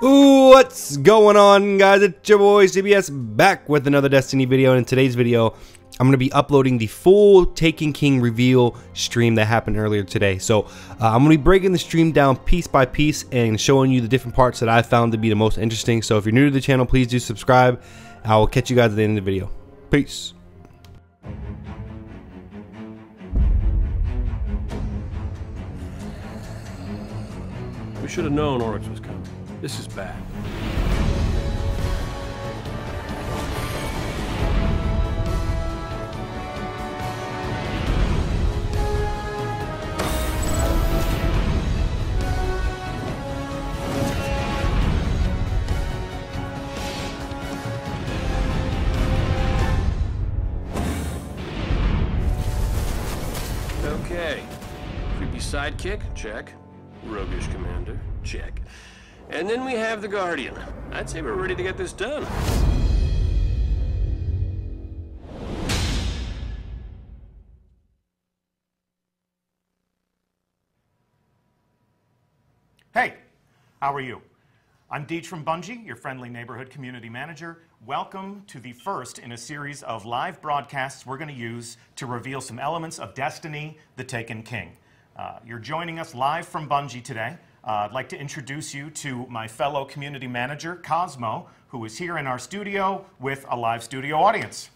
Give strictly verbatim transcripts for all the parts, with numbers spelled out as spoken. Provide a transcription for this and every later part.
Ooh, what's going on, guys? It's your boy C B S back with another Destiny video, and in today's video I'm going to be uploading the full Taken King reveal stream that happened earlier today. So uh, I'm going to be breaking the stream down piece by piece and showing you the different parts that I found to be the most interesting. So if you're new to the channel, please do subscribe. I will catch you guys at the end of the video. Peace. We should have known Oryx was coming. This is bad. Okay. Creepy sidekick? Check. Roguish commander? Check. And then we have the Guardian. I'd say we're ready to get this done. Hey, how are you? I'm Deej from Bungie, your friendly neighborhood community manager. Welcome to the first in a series of live broadcasts we're going to use to reveal some elements of Destiny, the Taken King. Uh, you're joining us live from Bungie today. Uh, I'd like to introduce you to my fellow community manager, Cosmo, who is here in our studio with a live studio audience.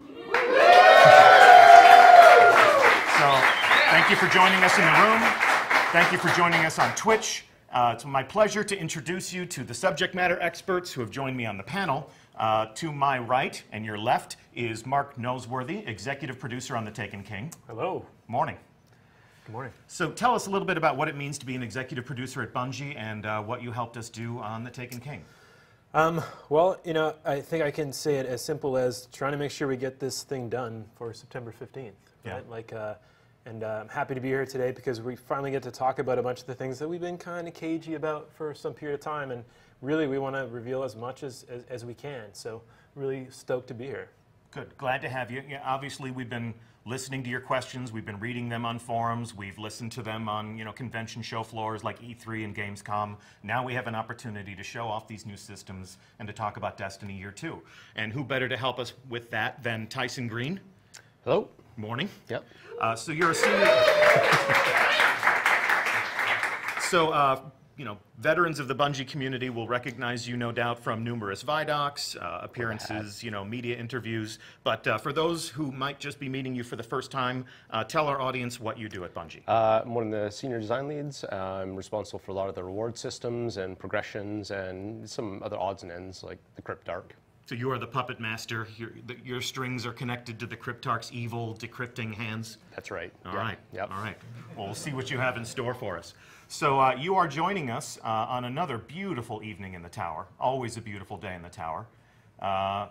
So, thank you for joining us in the room. Thank you for joining us on Twitch. Uh, it's my pleasure to introduce you to the subject matter experts who have joined me on the panel. Uh, to my right and your left is Mark Noseworthy, executive producer on The Taken King. Hello. Morning. Good morning. So tell us a little bit about what it means to be an executive producer at Bungie and uh, what you helped us do on The Taken King. Um, well, you know, I think I can say it as simple as trying to make sure we get this thing done for September fifteenth. Right? Yeah. Like, uh, and uh, I'm happy to be here today because we finally get to talk about a bunch of the things that we've been kind of cagey about for some period of time, and really we want to reveal as much as, as, as we can. So really stoked to be here. Good. Glad to have you. Yeah, obviously, we've been listening to your questions. We've been reading them on forums. We've listened to them on, you know, convention show floors like E three and Gamescom. Now we have an opportunity to show off these new systems and to talk about Destiny Year two. And who better to help us with that than Tyson Green? Hello. Morning. Yep. Uh, so you're a senior... so, uh, you know, veterans of the Bungie community will recognize you, no doubt, from numerous Vidocs, uh, appearances, you know, media interviews. But uh, for those who might just be meeting you for the first time, uh, tell our audience what you do at Bungie. Uh, I'm one of the senior design leads. Uh, I'm responsible for a lot of the reward systems and progressions and some other odds and ends, like the Cryptarch. So you are the puppet master. Your, the, your strings are connected to the Cryptarch's evil decrypting hands? That's right. All yep. right. Yep. All right. Well, we'll see what you have in store for us. So uh, you are joining us uh, on another beautiful evening in the Tower. Always a beautiful day in the Tower. Uh,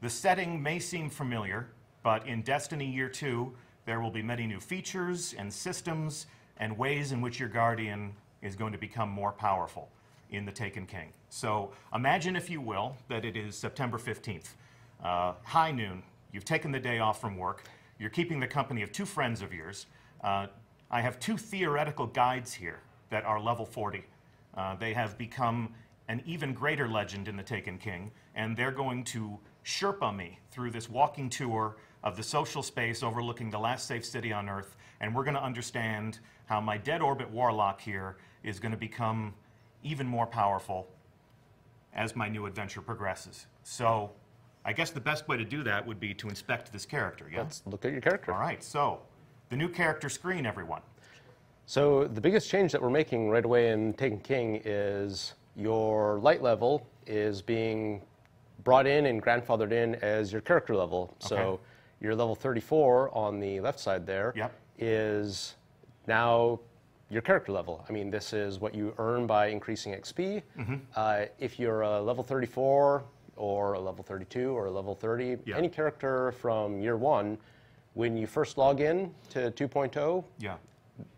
the setting may seem familiar, but in Destiny Year two, there will be many new features and systems and ways in which your Guardian is going to become more powerful in the Taken King. So imagine, if you will, that it is September fifteenth, uh, high noon. You've taken the day off from work. You're keeping the company of two friends of yours. Uh, I have two theoretical guides here that are level forty. Uh, they have become an even greater legend in the Taken King, and they're going to Sherpa me through this walking tour of the social space overlooking the last safe city on Earth, and we're going to understand how my Dead Orbit Warlock here is going to become even more powerful as my new adventure progresses. So I guess the best way to do that would be to inspect this character, yeah? Let's look at your character. All right, so the new character screen, everyone. So the biggest change that we're making right away in Taken King is your light level is being brought in and grandfathered in as your character level. Okay. So your level thirty-four on the left side there, yep, is now your character level. I mean, this is what you earn by increasing X P. Mm-hmm. uh, if you're a level thirty-four or a level thirty-two or a level thirty, yep, any character from year one, when you first log in to two point oh, yeah,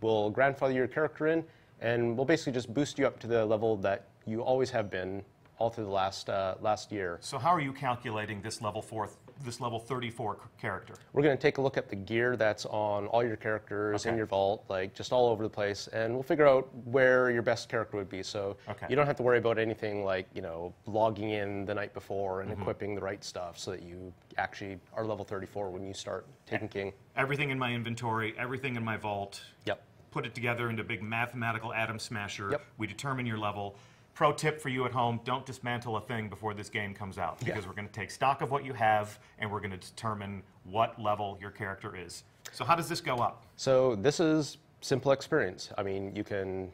we'll grandfather your character in, and we'll basically just boost you up to the level that you always have been all through the last uh, last year. So how are you calculating this level four this level thirty-four character? We're going to take a look at the gear that's on all your characters, okay, in your vault, like just all over the place, and we'll figure out where your best character would be. So okay, you don't have to worry about anything like, you know, logging in the night before and mm-hmm. equipping the right stuff so that you actually are level thirty-four when you start Taken King. Everything in my inventory, everything in my vault. Yep. Put it together into a big mathematical atom smasher. Yep. We determine your level. Pro tip for you at home, don't dismantle a thing before this game comes out, because yeah, we're going to take stock of what you have and we're going to determine what level your character is. So how does this go up? So this is simple experience. I mean, you can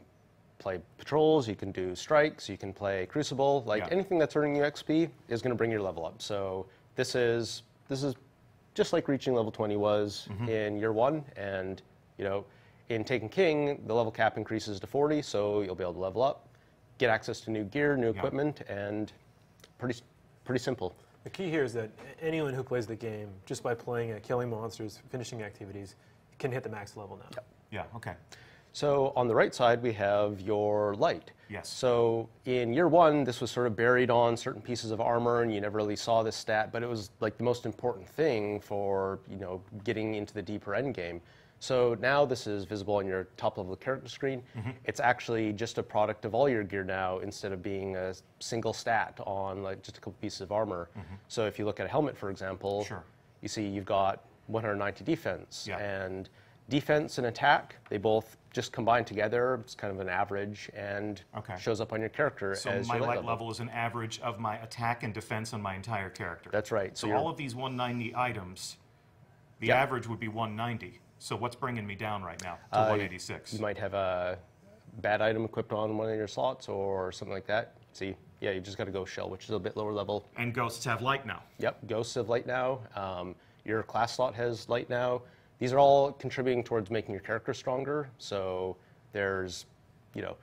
play patrols, you can do strikes, you can play Crucible, like yeah, anything that's earning you X P is going to bring your level up. So this is, this is just like reaching level twenty was mm-hmm. in year one, and you know, in Taken King, the level cap increases to forty, so you'll be able to level up, get access to new gear, new equipment, yeah, and pretty, pretty simple. The key here is that anyone who plays the game, just by playing it, killing monsters, finishing activities, can hit the max level now. Yeah, yeah, okay. So on the right side, we have your light. Yes. So in year one, this was sort of buried on certain pieces of armor, and you never really saw this stat, but it was like the most important thing for, you know, getting into the deeper end game. So now this is visible on your top level character screen. Mm-hmm. It's actually just a product of all your gear now, instead of being a single stat on like just a couple pieces of armor. Mm-hmm. So if you look at a helmet, for example, sure, you see you've got one hundred ninety defense, yeah, and defense and attack, they both just combine together. It's kind of an average, and okay, shows up on your character. So as my your light level. level is an average of my attack and defense on my entire character. That's right. So, so all of these one ninety items, the yeah, average would be one ninety. So what's bringing me down right now to uh, one eighty-six? You might have a bad item equipped on one of your slots or something like that. See, yeah, you just got to go shell, which is a bit lower level. And ghosts have light now. Yep, ghosts have light now. Um, your class slot has light now. These are all contributing towards making your character stronger. So there's, you know,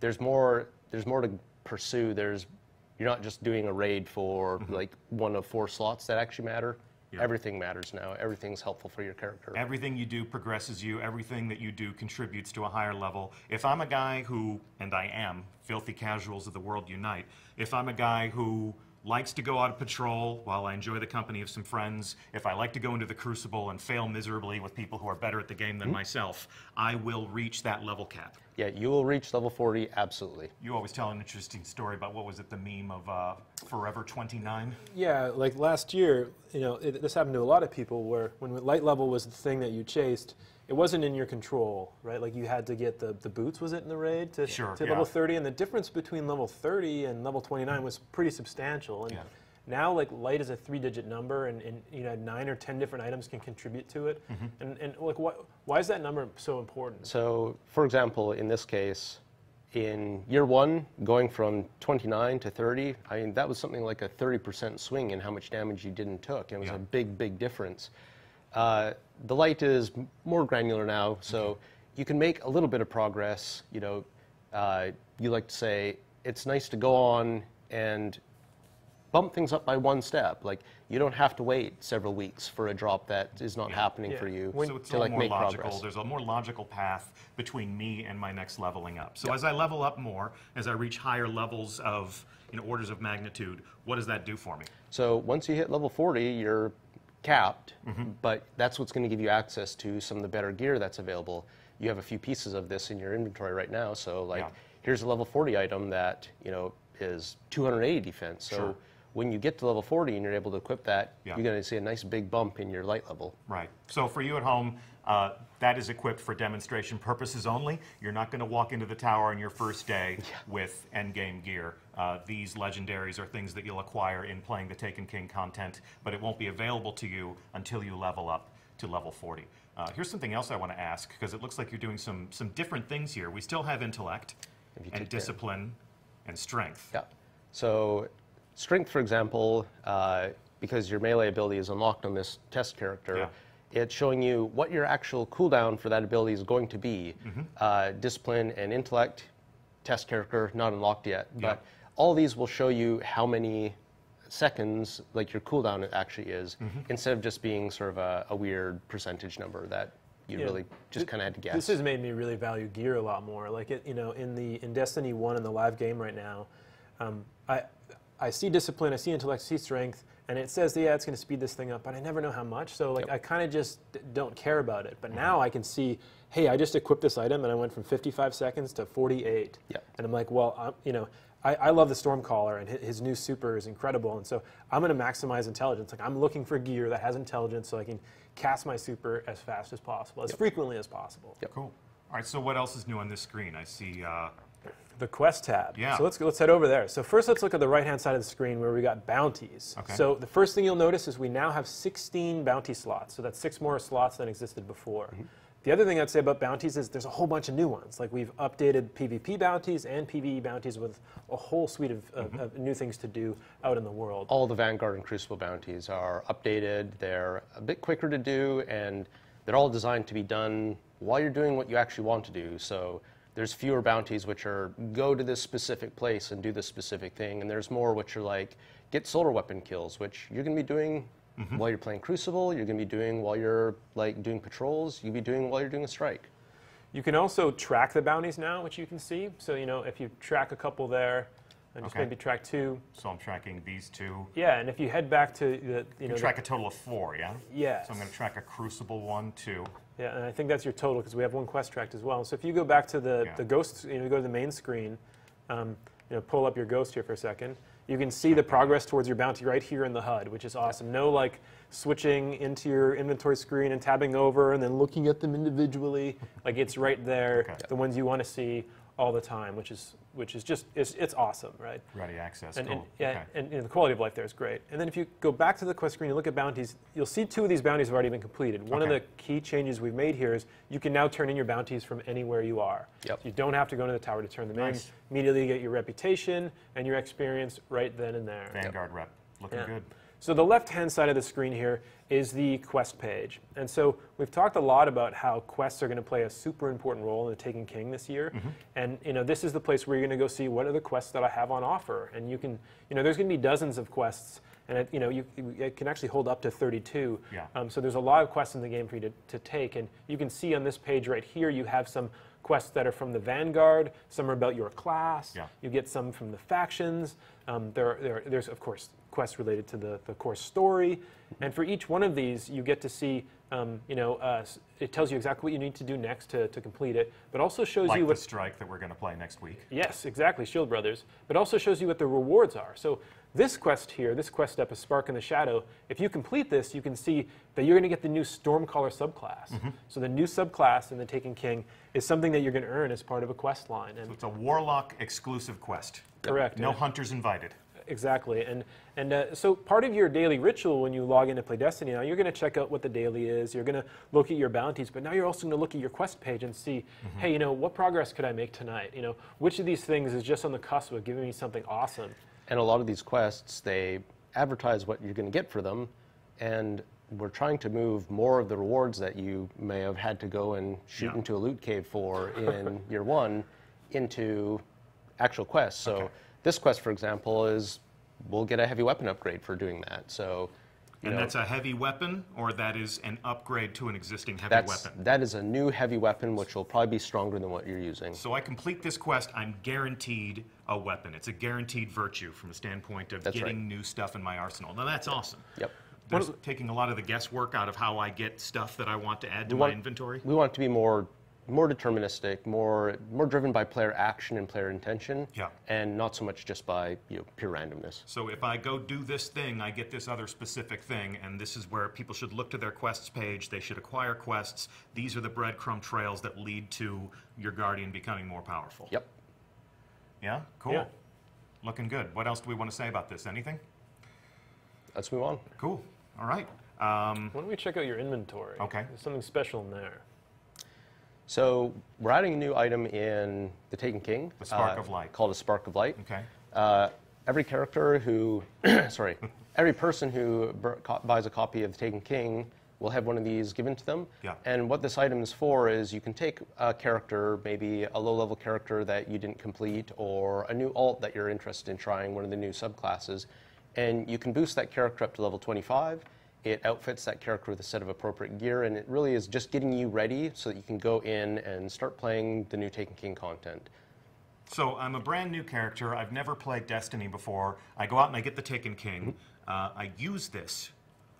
there's more. There's more to pursue. There's, you're not just doing a raid for mm-hmm. like one of four slots that actually matter. Yeah. Everything matters now. Everything's helpful for your character. Everything you do progresses you. Everything that you do contributes to a higher level. If I'm a guy who, and I am, filthy casuals of the world unite, if I'm a guy who likes to go out of patrol while I enjoy the company of some friends, if I like to go into the Crucible and fail miserably with people who are better at the game than mm-hmm. myself, I will reach that level cap. Yeah, you will reach level forty, absolutely. You always tell an interesting story about, what was it, the meme of uh, Forever twenty-nine? Yeah, like last year, you know, it, this happened to a lot of people, where when light level was the thing that you chased, it wasn't in your control, right? Like you had to get the, the boots, was it, in the raid to, sure, to yeah, level thirty? And the difference between level thirty and level twenty-nine was pretty substantial. And yeah, now like light is a three-digit number, and, and you know, nine or ten different items can contribute to it. Mm-hmm. And, and like, why, why is that number so important? So for example, in this case, in year one, going from twenty-nine to thirty, I mean, that was something like a thirty percent swing in how much damage you did and took. It was yeah, a big, big difference. Uh, the light is more granular now, so okay, you can make a little bit of progress. You know, uh, you like to say it's nice to go on and bump things up by one step. Like you don't have to wait several weeks for a drop that is not yeah, happening yeah, for you. So it's to a like more make logical. Progress. There's a more logical path between me and my next leveling up. So yeah, as I level up more, as I reach higher levels of, you know, orders of magnitude, what does that do for me? So once you hit level forty, you're capped, mm-hmm. but that's what's going to give you access to some of the better gear that's available. You have a few pieces of this in your inventory right now, so like yeah, here's a level forty item that, you know, is two hundred eighty defense. So sure, when you get to level forty and you're able to equip that, yeah, you're going to see a nice big bump in your light level. Right. So for you at home, uh, that is equipped for demonstration purposes only. You're not going to walk into the tower on your first day yeah, with endgame gear. Uh, these legendaries are things that you'll acquire in playing the Taken King content, but it won't be available to you until you level up to level forty. Uh, here's something else I want to ask, because it looks like you're doing some, some different things here. We still have intellect and discipline care. and strength. Yeah. So strength, for example, uh, because your melee ability is unlocked on this test character, yeah, it's showing you what your actual cooldown for that ability is going to be. Mm-hmm. uh, discipline and intellect, test character, not unlocked yet. Yeah. But all these will show you how many seconds like your cooldown actually is, mm-hmm. instead of just being sort of a, a weird percentage number that you yeah, really just kind of had to guess. This has made me really value gear a lot more. Like, it, you know, in the in Destiny one in the live game right now, um, I I see discipline, I see intellect, I see strength, And it says, yeah, it's going to speed this thing up, but I never know how much. So like, yep. I kind of just don't care about it. But mm-hmm. now I can see, hey, I just equipped this item, and I went from fifty-five seconds to forty-eight. Yep. And I'm like, well, I'm, you know, I, I love the Stormcaller, and his, his new super is incredible. And so I'm going to maximize intelligence. Like, I'm looking for gear that has intelligence so I can cast my super as fast as possible, as yep. frequently as possible. Yep. Cool. All right, so what else is new on this screen? I see... Uh the quest tab. Yeah. So let's, let's head over there. So first let's look at the right-hand side of the screen where we got bounties. Okay. So the first thing you'll notice is we now have sixteen bounty slots. So that's six more slots than existed before. Mm-hmm. The other thing I'd say about bounties is there's a whole bunch of new ones. Like we've updated PvP bounties and PvE bounties with a whole suite of, of, mm-hmm. of new things to do out in the world. All the Vanguard and Crucible bounties are updated. They're a bit quicker to do, and they're all designed to be done while you're doing what you actually want to do. So there's fewer bounties which are go to this specific place and do this specific thing, and there's more which are like get solar weapon kills, which you're going to be doing mm-hmm. while you're playing Crucible, you're going to be doing while you're like doing patrols, you'll be doing while you're doing a strike. You can also track the bounties now, which you can see. So you know if you track a couple there, and okay. just maybe track two. So I'm tracking these two. Yeah, and if you head back to the you, you know track the, a total of four, yeah. Yeah. So I'm going to track a Crucible one, two. Yeah, and I think that's your total because we have one quest tracked as well. So if you go back to the, yeah. the ghost, you know, go to the main screen, um, you know, pull up your ghost here for a second. You can see the progress towards your bounty right here in the H U D, which is awesome. No like switching into your inventory screen and tabbing over and then looking at them individually. Like it's right there, okay. the ones you want to see all the time, which is which is just it's, it's awesome, right? Ready access, and, cool. And, okay. and, and, and the quality of life there is great. And then if you go back to the quest screen and look at bounties, you'll see two of these bounties have already been completed. One okay. of the key changes we've made here is you can now turn in your bounties from anywhere you are. Yep. So you don't have to go into the tower to turn them nice. in. Immediately you get your reputation and your experience right then and there. Vanguard yep. rep, looking yeah. good. So the left-hand side of the screen here is the quest page. And so we've talked a lot about how quests are going to play a super important role in the Taken King this year. Mm-hmm. And you know, this is the place where you're going to go see what are the quests that I have on offer. And you can, you know, there's going to be dozens of quests, and it, you know, you, it can actually hold up to thirty-two. Yeah. Um, so there's a lot of quests in the game for you to, to take. And you can see on this page right here, you have some quests that are from the Vanguard, some are about your class, yeah. you get some from the factions, um, there, there, there's of course quests related to the, the core story, and for each one of these you get to see, um, you know, uh, it tells you exactly what you need to do next to, to complete it, but also shows like you what... Like the strike that we're going to play next week. Yes, exactly, Shield Brothers, but also shows you what the rewards are. So this quest here, this quest step is Spark in the Shadow. If you complete this, you can see that you're going to get the new Stormcaller subclass. Mm-hmm. So the new subclass in the Taken King is something that you're going to earn as part of a quest line. And so it's a Warlock exclusive quest. Correct. No hunters invited. Exactly. And, and uh, so part of your daily ritual when you log in to play Destiny now, you're going to check out what the daily is, you're going to look at your bounties, but now you're also going to look at your quest page and see, mm-hmm. hey, you know, what progress could I make tonight? You know, which of these things is just on the cusp of giving me something awesome? And a lot of these quests, they advertise what you're going to get for them, and we're trying to move more of the rewards that you may have had to go and shoot yeah. into a loot cave for in year one into actual quests. So okay. this quest, for example, is we'll get a heavy weapon upgrade for doing that. So, you and know, that's a heavy weapon, or that is an upgrade to an existing heavy that's, weapon? That is a new heavy weapon, which will probably be stronger than what you're using. So I complete this quest, I'm guaranteed a weapon. It's a guaranteed virtue from the standpoint of that's getting right. new stuff in my arsenal. Now, that's awesome. Yep. There's taking a lot of the guesswork out of how I get stuff that I want to add to want, my inventory. We want it to be more, more deterministic, more, more driven by player action and player intention, yeah. and not so much just by you know, pure randomness. So if I go do this thing, I get this other specific thing, and this is where people should look to their quests page. They should acquire quests. These are the breadcrumb trails that lead to your Guardian becoming more powerful. Yep. Yeah? Cool. Yeah. Looking good. What else do we want to say about this? Anything? Let's move on. Cool. All right. Um, Why don't we check out your inventory? Okay. There's something special in there. So we're adding a new item in the Taken King. The Spark uh, of Light. Called a Spark of Light. Okay. Uh, every character who, sorry, every person who buys a copy of the Taken King will have one of these given to them. Yeah. And what this item is for is you can take a character, maybe a low-level character that you didn't complete, or a new alt that you're interested in trying, one of the new subclasses, and you can boost that character up to level twenty-five. It outfits that character with a set of appropriate gear, and it really is just getting you ready so that you can go in and start playing the new Taken King content. So I'm a brand new character. I've never played Destiny before. I go out and I get the Taken King. Mm-hmm. Uh, I use this.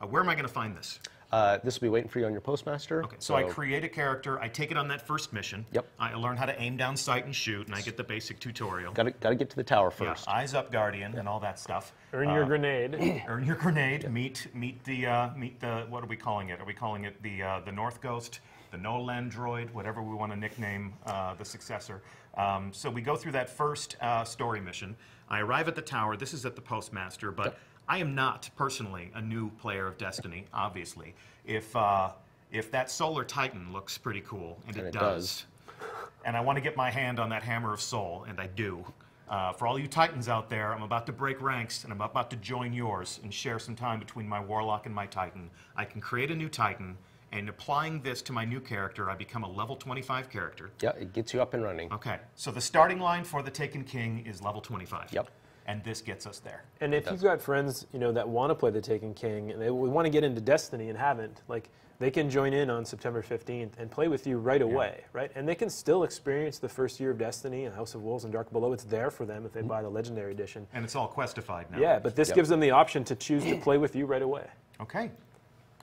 Uh, where am I going to find this? Uh, this will be waiting for you on your Postmaster. Okay, so, so I create a character, I take it on that first mission. Yep. I learn how to aim down sight and shoot, and I get the basic tutorial. Gotta, gotta get to the tower first. Yeah, eyes up Guardian yeah. and all that stuff. Earn uh, your grenade. Earn your grenade, yeah. meet meet the, uh, meet the, what are we calling it? Are we calling it the, uh, the North Ghost, the Noland Droid, whatever we want to nickname uh, the successor. Um, so we go through that first uh, story mission. I arrive at the tower, this is at the Postmaster, but... Yep. I am not, personally, a new player of Destiny, obviously. If, uh, if that Solar Titan looks pretty cool, and, and it, it does, does, and I want to get my hand on that Hammer of Soul, and I do, uh, for all you Titans out there, I'm about to break ranks, and I'm about to join yours and share some time between my Warlock and my Titan. I can create a new Titan, and applying this to my new character, I become a level twenty-five character. Yeah, it gets you up and running. Okay, so the starting line for the Taken King is level twenty-five. Yep. And this gets us there. And if you've got friends, you know, that want to play the Taken King and they want to get into Destiny and haven't, like, they can join in on September fifteenth and play with you right away, right? And they can still experience the first year of Destiny and House of Wolves and Dark Below. It's there for them if they buy the Legendary Edition. And it's all questified now. Yeah, but this yep. gives them the option to choose to play with you right away. Okay.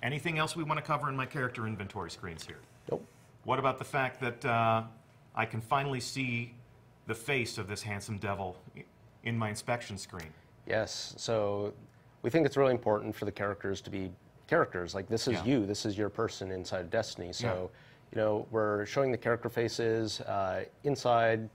Anything else we want to cover in my character inventory screens here? Nope. What about the fact that uh, I can finally see the face of this handsome devil in my inspection screen? Yes, so we think it's really important for the characters to be characters. Like, this is yeah. you, this is your person inside of Destiny. So, yeah. you know, we're showing the character faces uh, inside,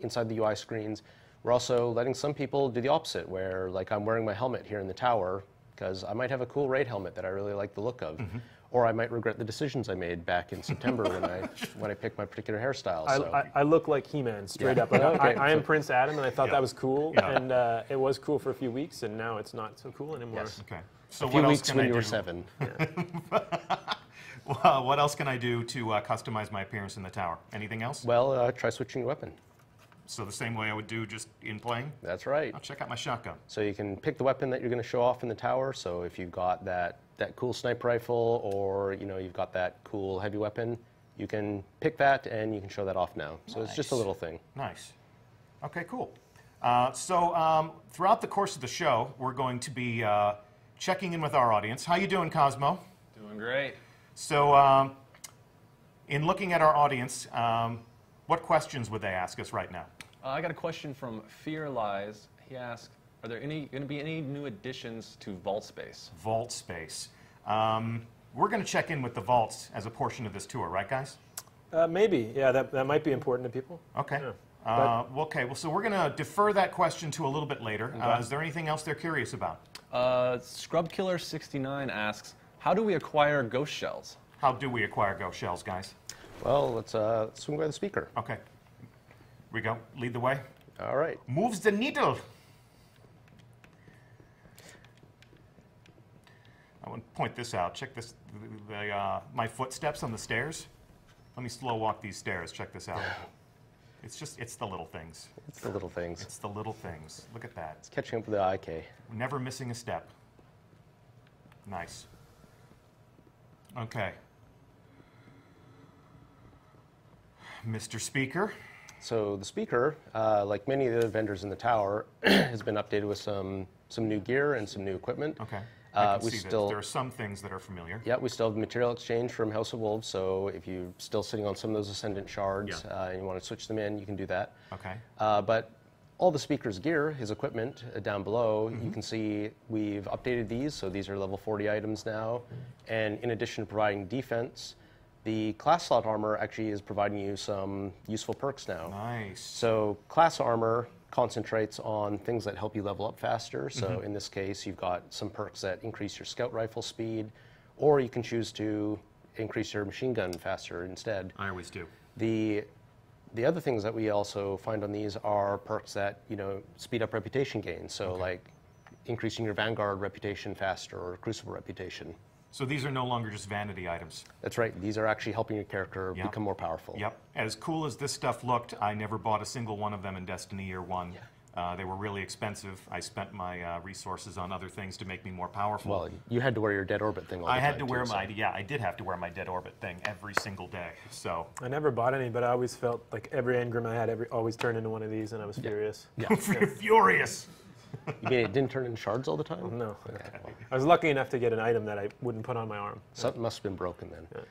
inside the U I screens. We're also letting some people do the opposite, where, like, I'm wearing my helmet here in the tower, because I might have a cool raid helmet that I really like the look of. Mm-hmm. Or I might regret the decisions I made back in September when I when I picked my particular hairstyle. So. I, I, I look like He-Man, straight yeah. up. I, okay. I, I am Prince Adam, and I thought yeah. that was cool, yeah. and uh, it was cool for a few weeks, and now it's not so cool anymore. Yes. Okay. So a few what weeks else when you were seven. Yeah. Well, what else can I do to uh, customize my appearance in the tower? Anything else? Well, uh, try switching your weapon. So the same way I would do just in playing? That's right. I'll check out my shotgun. So you can pick the weapon that you're going to show off in the tower. So if you've got that, that cool sniper rifle, or you know, you've got that cool heavy weapon, you can pick that and you can show that off now. So nice. It's just a little thing. Nice. Okay, cool. Uh, so um, throughout the course of the show, we're going to be uh, checking in with our audience. How you doing, Cosmo? Doing great. So um, in looking at our audience, um, what questions would they ask us right now? Uh, I got a question from Fear Lies. He asked, are there any going to be any new additions to Vault Space? Vault Space. Um, we're going to check in with the vaults as a portion of this tour, right, guys? Uh, maybe. Yeah, that, that might be important to people. Okay. Yeah. Uh, okay, well, so we're going to defer that question to a little bit later. Uh, is there anything else they're curious about? Uh, Scrub Killer sixty-nine asks, how do we acquire ghost shells? How do we acquire ghost shells, guys? Well, let's uh, swing by the speaker. Okay. Here we go. Lead the way. All right. Moves the needle. I want to point this out. Check this. The, the, uh, my footsteps on the stairs. Let me slow walk these stairs. Check this out. It's just, it's the little things. It's the little things. It's the little things. Look at that. It's catching up with the I K. Never missing a step. Nice. Okay. Mister Speaker. So the speaker, uh, like many of the vendors in the tower, has been updated with some some new gear and some new equipment. Okay, I uh, can we see still, there are some things that are familiar. Yeah, we still have material exchange from House of Wolves. So if you're still sitting on some of those Ascendant shards yeah. uh, and you want to switch them in, you can do that. Okay. Uh, but all the speaker's gear, his equipment, uh, down below, mm-hmm. you can see we've updated these. So these are level forty items now, mm-hmm. and in addition to providing defense, the class slot armor actually is providing you some useful perks now. Nice. So class armor concentrates on things that help you level up faster. So mm-hmm. in this case, you've got some perks that increase your scout rifle speed, or you can choose to increase your machine gun faster instead. I always do. The the other things that we also find on these are perks that, you know, speed up reputation gain. So okay. like increasing your Vanguard reputation faster or Crucible reputation. So these are no longer just vanity items. That's right. These are actually helping your character yep. become more powerful. Yep. As cool as this stuff looked, I never bought a single one of them in Destiny Year One. Yeah. Uh, they were really expensive. I spent my uh, resources on other things to make me more powerful. Well, you had to wear your Dead Orbit thing all the I time. I had to wear too, my, so. yeah, I did have to wear my Dead Orbit thing every single day. So I never bought any, but I always felt like every engram I had every, always turned into one of these, and I was yeah. furious. Yeah. Furious. You mean it didn't turn in shards all the time? No. Okay. Well, I was lucky enough to get an item that I wouldn't put on my arm. Something must have been broken then. Yeah.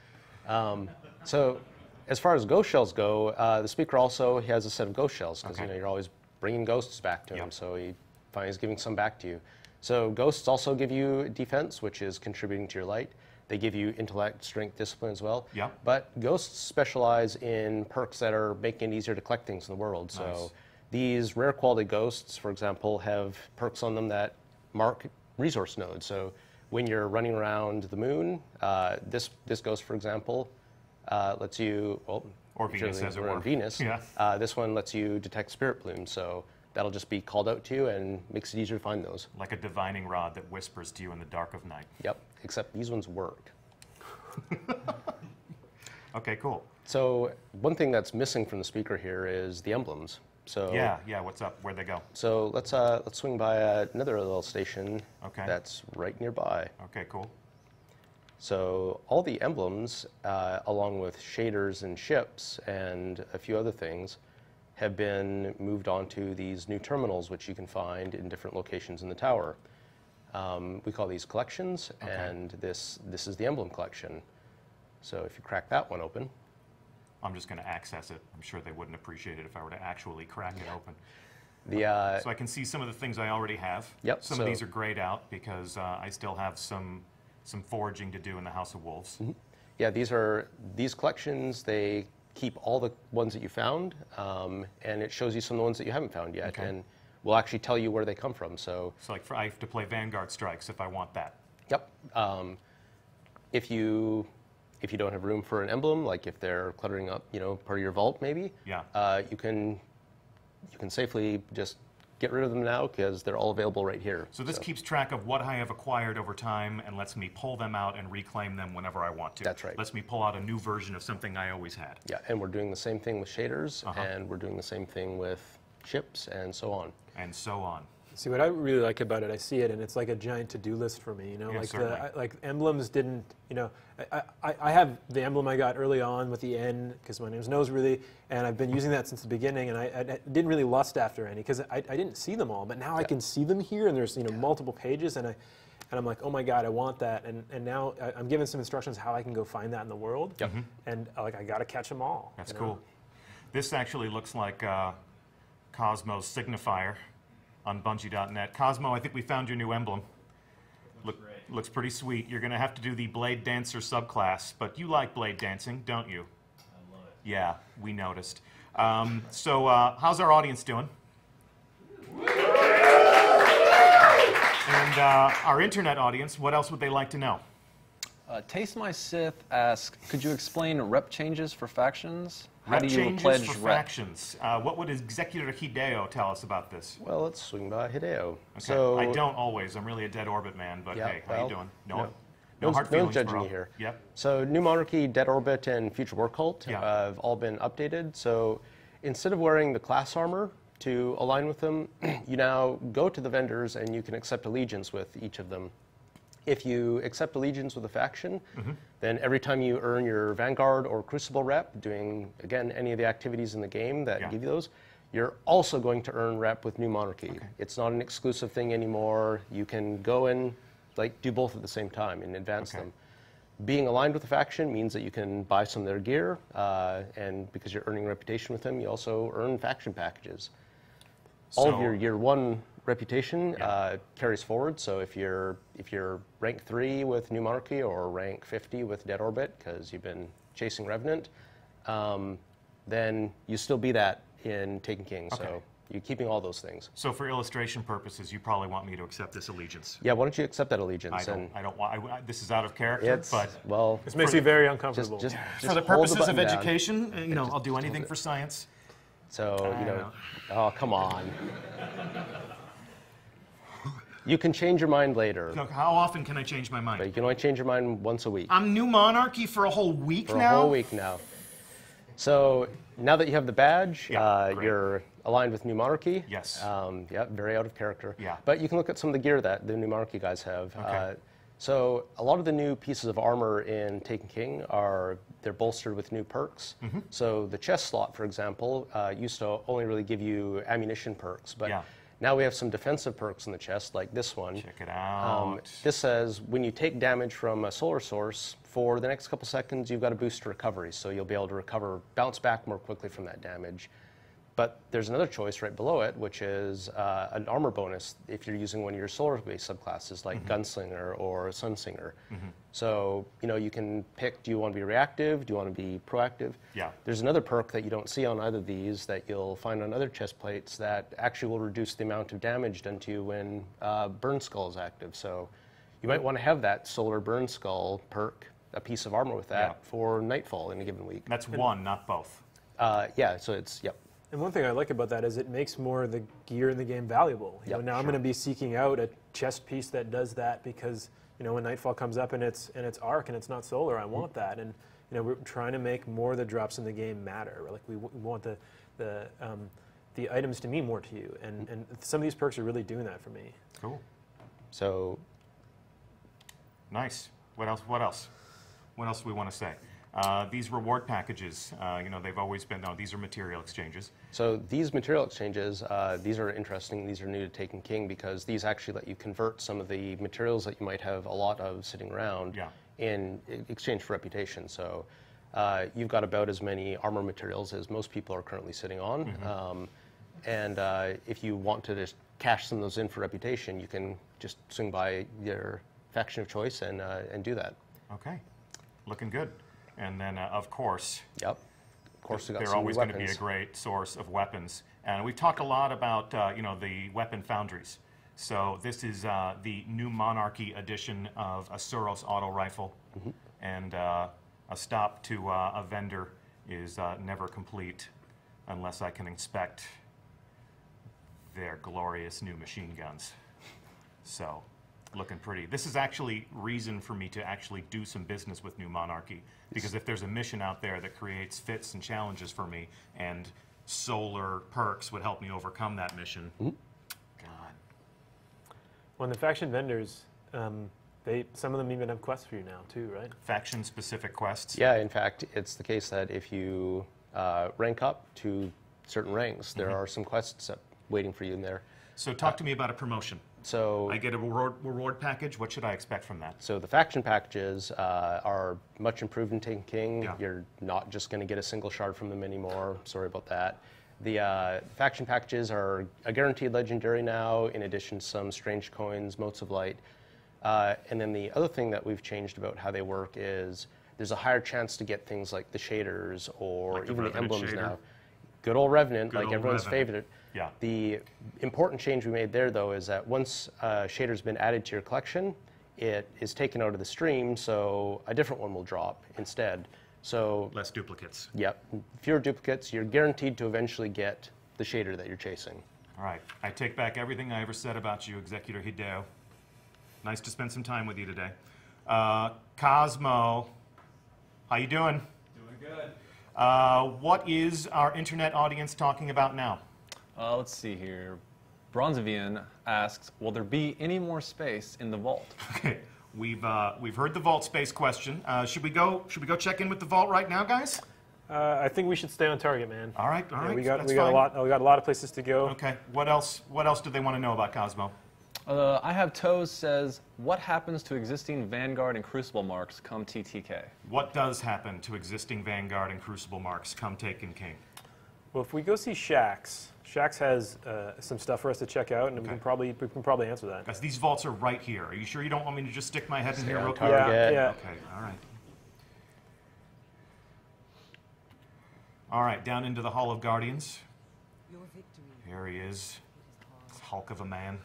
Um, so as far as ghost shells go, uh, the Speaker also has a set of ghost shells because okay. you know, you're always bringing ghosts back to him, yep. so he finally is giving some back to you. So ghosts also give you defense, which is contributing to your light. They give you intellect, strength, discipline as well. Yep. But ghosts specialize in perks that are making it easier to collect things in the world. So nice. These rare quality ghosts, for example, have perks on them that mark resource nodes. So when you're running around the moon, uh, this, this ghost, for example, uh, lets you, well, or Venus as it were. Venus. Yeah. Uh, this one lets you detect spirit plumes. So that'll just be called out to you and makes it easier to find those. Like a divining rod that whispers to you in the dark of night. Yep, except these ones work. Okay, cool. So one thing that's missing from the Speaker here is the emblems. So yeah, yeah, what's up? Where'd they go? So let's, uh, let's swing by another little station okay. that's right nearby. Okay, cool. So all the emblems, uh, along with shaders and ships and a few other things, have been moved onto these new terminals, which you can find in different locations in the tower. Um, we call these collections, okay. and this this is the emblem collection. So if you crack that one open. I'm just gonna access it. I'm sure they wouldn't appreciate it if I were to actually crack it open. The, uh, so I can see some of the things I already have. Yep, some so of these are grayed out because uh, I still have some, some foraging to do in the House of Wolves. Mm-hmm. Yeah, these are, these collections, they keep all the ones that you found, um, and it shows you some of the ones that you haven't found yet, okay. and we'll actually tell you where they come from. So, so like for, I have to play Vanguard Strikes if I want that. Yep. Um, if you if you don't have room for an emblem, like if they're cluttering up, you know, part of your vault maybe. Yeah. Uh, you can you can safely just get rid of them now because they're all available right here. So this so. keeps track of what I have acquired over time and lets me pull them out and reclaim them whenever I want to. That's right. Lets me pull out a new version of something I always had. Yeah, and we're doing the same thing with shaders, uh-huh. and we're doing the same thing with ships and so on. And so on. See, what I really like about it, I see it, and it's like a giant to-do list for me, you know? Yeah, like, the, I, like emblems didn't, you know, I, I, I have the emblem I got early on with the N, because my name's Noseworthy, and I've been using that since the beginning, and I, I didn't really lust after any, because I, I didn't see them all, but now yeah. I can see them here, and there's, you know, yeah. multiple pages, and, I, and I'm like, oh my God, I want that, and, and now I, I'm given some instructions how I can go find that in the world, yep. and like, I gotta catch them all. That's cool. Know? This actually looks like uh, Cosmo's signifier on Bungie dot net. Cosmo, I think we found your new emblem. Look, looks pretty sweet. You're going to have to do the Blade Dancer subclass, but you like blade dancing, don't you? I love it. Yeah, we noticed. Um, so uh, how's our audience doing? And uh, our internet audience, what else would they like to know? Uh, Taste My Sith asks, could you explain rep changes for factions? How do you pledge for fractions? Uh, what would Executor Hideo tell us about this? Well, let's swing by Hideo. Okay. So, I don't always. I'm really a Dead Orbit man, but yeah, hey, how well, you doing? No, no, no hard feelings, no judging bro. You here. Yep. So New Monarchy, Dead Orbit, and Future War Cult yeah. uh, have all been updated. So instead of wearing the class armor to align with them, you now go to the vendors and you can accept allegiance with each of them. If you accept allegiance with a faction, mm-hmm. then every time you earn your Vanguard or Crucible rep, doing, again, any of the activities in the game that yeah. give you those, you're also going to earn rep with New Monarchy. Okay. It's not an exclusive thing anymore. You can go and like, do both at the same time and advance okay. them. Being aligned with a faction means that you can buy some of their gear, uh, and because you're earning reputation with them, you also earn faction packages. So, all of your year one reputation yeah. uh, carries forward, so if you're if you're rank three with New Monarchy or rank fifty with Dead Orbit because you've been chasing Revenant, um, then you still be that in Taken King. Okay. So you're keeping all those things. So for illustration purposes, you probably want me to accept this allegiance. Yeah, why don't you accept that allegiance? I don't. And I don't want. I, this is out of character. It's, but well, this makes you very uncomfortable. Just, just, just for the purposes the of education, down. You know, just, I'll do anything for science. So I you know, know, oh come on. You can change your mind later. Look, how often can I change my mind? But you can only change your mind once a week. I'm New Monarchy for a whole week for now? For a whole week now. So now that you have the badge, yeah, uh, you're aligned with New Monarchy. Yes. Um, yeah, very out of character. Yeah. But you can look at some of the gear that the New Monarchy guys have. Okay. Uh, so a lot of the new pieces of armor in Taken King are, they're bolstered with new perks. Mm-hmm. So the chest slot, for example, uh, used to only really give you ammunition perks. But yeah. Now we have some defensive perks in the chest, like this one. Check it out. Um, this says, when you take damage from a solar source, for the next couple seconds, you've got a boost to recovery, so you'll be able to recover, bounce back more quickly from that damage. But there's another choice right below it, which is uh, an armor bonus if you're using one of your solar-based subclasses, like mm-hmm. Gunslinger or Sunsinger. Mm-hmm. So, you know, you can pick, do you want to be reactive? Do you want to be proactive? Yeah. There's another perk that you don't see on either of these that you'll find on other chest plates that actually will reduce the amount of damage done to you when uh, Burn Skull is active. So you might want to have that solar Burn Skull perk, a piece of armor with that, yeah. for Nightfall in a given week. That's one, not both. Uh, yeah, so it's, yep. And one thing I like about that is it makes more of the gear in the game valuable. You yep, know, now sure. I'm going to be seeking out a chest piece that does that because, you know, when Nightfall comes up and it's and it's arc and it's not solar, I want that. And, you know, we're trying to make more of the drops in the game matter. Like we, we want the the um, the items to mean more to you. And and some of these perks are really doing that for me. Cool. So nice. What else? What else? What else do we want to say? Uh, these reward packages, uh, you know, they've always been, no, these are material exchanges. So these material exchanges, uh, these are interesting. These are new to Taken King because these actually let you convert some of the materials that you might have a lot of sitting around yeah. in exchange for reputation. So uh, you've got about as many armor materials as most people are currently sitting on. Mm-hmm. um, and uh, if you want to just cash some of those in for reputation, you can just swing by your faction of choice and, uh, and do that. Okay. Looking good. And then, uh, of course, yep. of course we got they're always going to be a great source of weapons. And we've talked a lot about, uh, you know, the weapon foundries. So this is uh, the New Monarchy edition of a SUROS auto rifle. Mm-hmm. And uh, a stop to uh, a vendor is uh, never complete unless I can inspect their glorious new machine guns. So looking pretty. This is actually reason for me to actually do some business with New Monarchy, because if there's a mission out there that creates fits and challenges for me, and solar perks would help me overcome that mission. Mm-hmm. God. Well, the faction vendors, um, they some of them even have quests for you now too, right? Faction-specific quests. Yeah, in fact, it's the case that if you uh, rank up to certain ranks, there mm-hmm. are some quests up waiting for you in there. So talk uh, to me about a promotion. So I get a reward, reward package. What should I expect from that? So the faction packages uh, are much improved in Taken King. Yeah. You're not just going to get a single shard from them anymore. Sorry about that. The uh, faction packages are a guaranteed legendary now, in addition to some strange coins, motes of light. Uh, and then the other thing that we've changed about how they work is there's a higher chance to get things like the shaders or like the even the emblems shader. now. Good old Revenant, Good like old everyone's Revenant. favorite. Yeah. The important change we made there, though, is that once uh, shader's been added to your collection, it is taken out of the stream, so a different one will drop instead. So less duplicates. Yep. Fewer duplicates. You're guaranteed to eventually get the shader that you're chasing. All right. I take back everything I ever said about you, Executor Hideo. Nice to spend some time with you today. Uh, Cosmo, how you doing? Doing good. Uh, what is our internet audience talking about now? Uh, let's see here. Bronzevian asks, will there be any more space in the vault? Okay, we've uh, we've heard the vault space question. Uh, should we go? Should we go check in with the vault right now, guys? Uh, I think we should stay on target, man. All right, all yeah, right. We got That's we got fine. a lot. Oh, we got a lot of places to go. Okay. What else? What else do they want to know about Cosmo? Uh, I Have Toes says, what happens to existing Vanguard and Crucible marks come T T K? What does happen to existing Vanguard and Crucible marks come Taken King? Well, if we go see Shaxx, Shaxx has uh, some stuff for us to check out, and okay. we can probably we can probably answer that. Because these vaults are right here. Are you sure you don't want me to just stick my head Stay in here real quick? Yeah, yeah. Okay, all right. All right, down into the Hall of Guardians. Your victory. Here he is, Hulk of a man.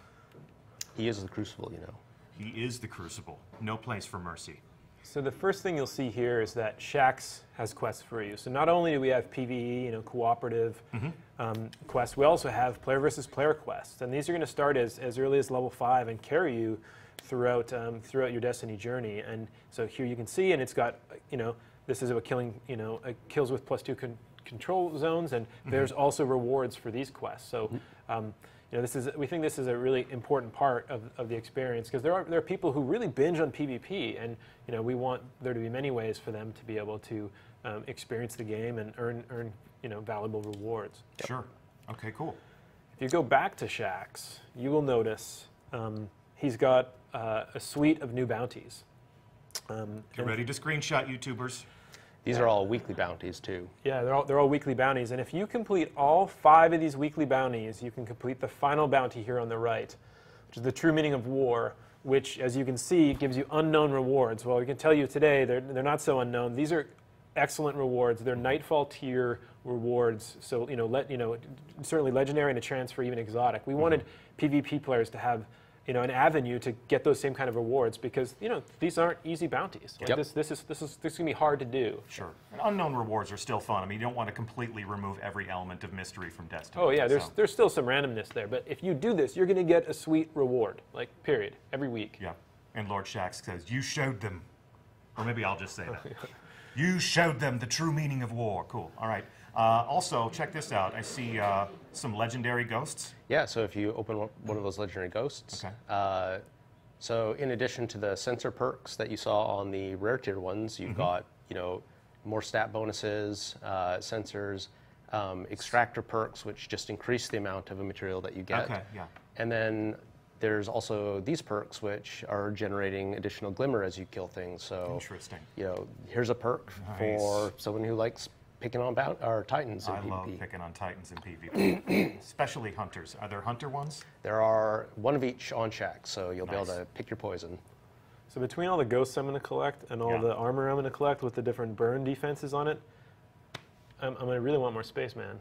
He is the Crucible, you know. He is the Crucible. No place for mercy. So the first thing you'll see here is that Shaxx has quests for you. So not only do we have PvE, you know, cooperative mm-hmm. um, quests, we also have player versus player quests. And these are going to start as, as early as level five and carry you throughout um, throughout your Destiny journey. And so here you can see, and it's got, you know, this is about killing, you know, uh, kills with plus two con control zones, and mm-hmm. there's also rewards for these quests. So. Um, You know, this is, we think this is a really important part of, of the experience, because there are, there are people who really binge on PvP, and you know, we want there to be many ways for them to be able to um, experience the game and earn, earn you know, valuable rewards. Yep. Sure. Okay, cool. If you go back to Shaxx, you will notice um, he's got uh, a suite of new bounties. Um, Get ready to screenshot, YouTubers. These are all weekly bounties, too. Yeah, they're all, they're all weekly bounties. And if you complete all five of these weekly bounties, you can complete the final bounty here on the right, which is the true meaning of war, which, as you can see, gives you unknown rewards. Well, we can tell you today they're, they're not so unknown. These are excellent rewards. They're Nightfall tier rewards. So, you know, let, you know, certainly legendary and a chance for even exotic. We mm-hmm. wanted PvP players to have, you know, an avenue to get those same kind of rewards because, you know, these aren't easy bounties. Like yep. This, this is, this is, this is gonna be hard to do. Sure. And unknown rewards are still fun. I mean, you don't want to completely remove every element of mystery from Destiny. Oh yeah, there's, so. there's still some randomness there, but if you do this, you're gonna get a sweet reward, like period, every week. Yeah. And Lord Shaxx says, "You showed them," or maybe I'll just say that. Oh, yeah. "You showed them the true meaning of war." Cool. All right. Uh, also, check this out. I see uh, some legendary ghosts. Yeah, so if you open one of those legendary ghosts, okay. uh, so in addition to the sensor perks that you saw on the rare tier ones, you've mm-hmm. got, you know, more stat bonuses, uh, sensors, um, extractor perks, which just increase the amount of a material that you get. Okay, yeah. And then there's also these perks, which are generating additional glimmer as you kill things. So, interesting. You know, here's a perk nice. for someone who likes picking on bound, or Titans in I PvP. I love picking on Titans in PvP, especially Hunters. Are there Hunter ones? There are one of each on Shaxx, so you'll nice. be able to pick your poison. So between all the ghosts I'm going to collect and all yeah. the armor I'm going to collect with the different burn defenses on it, I'm, I'm going to really want more space, man.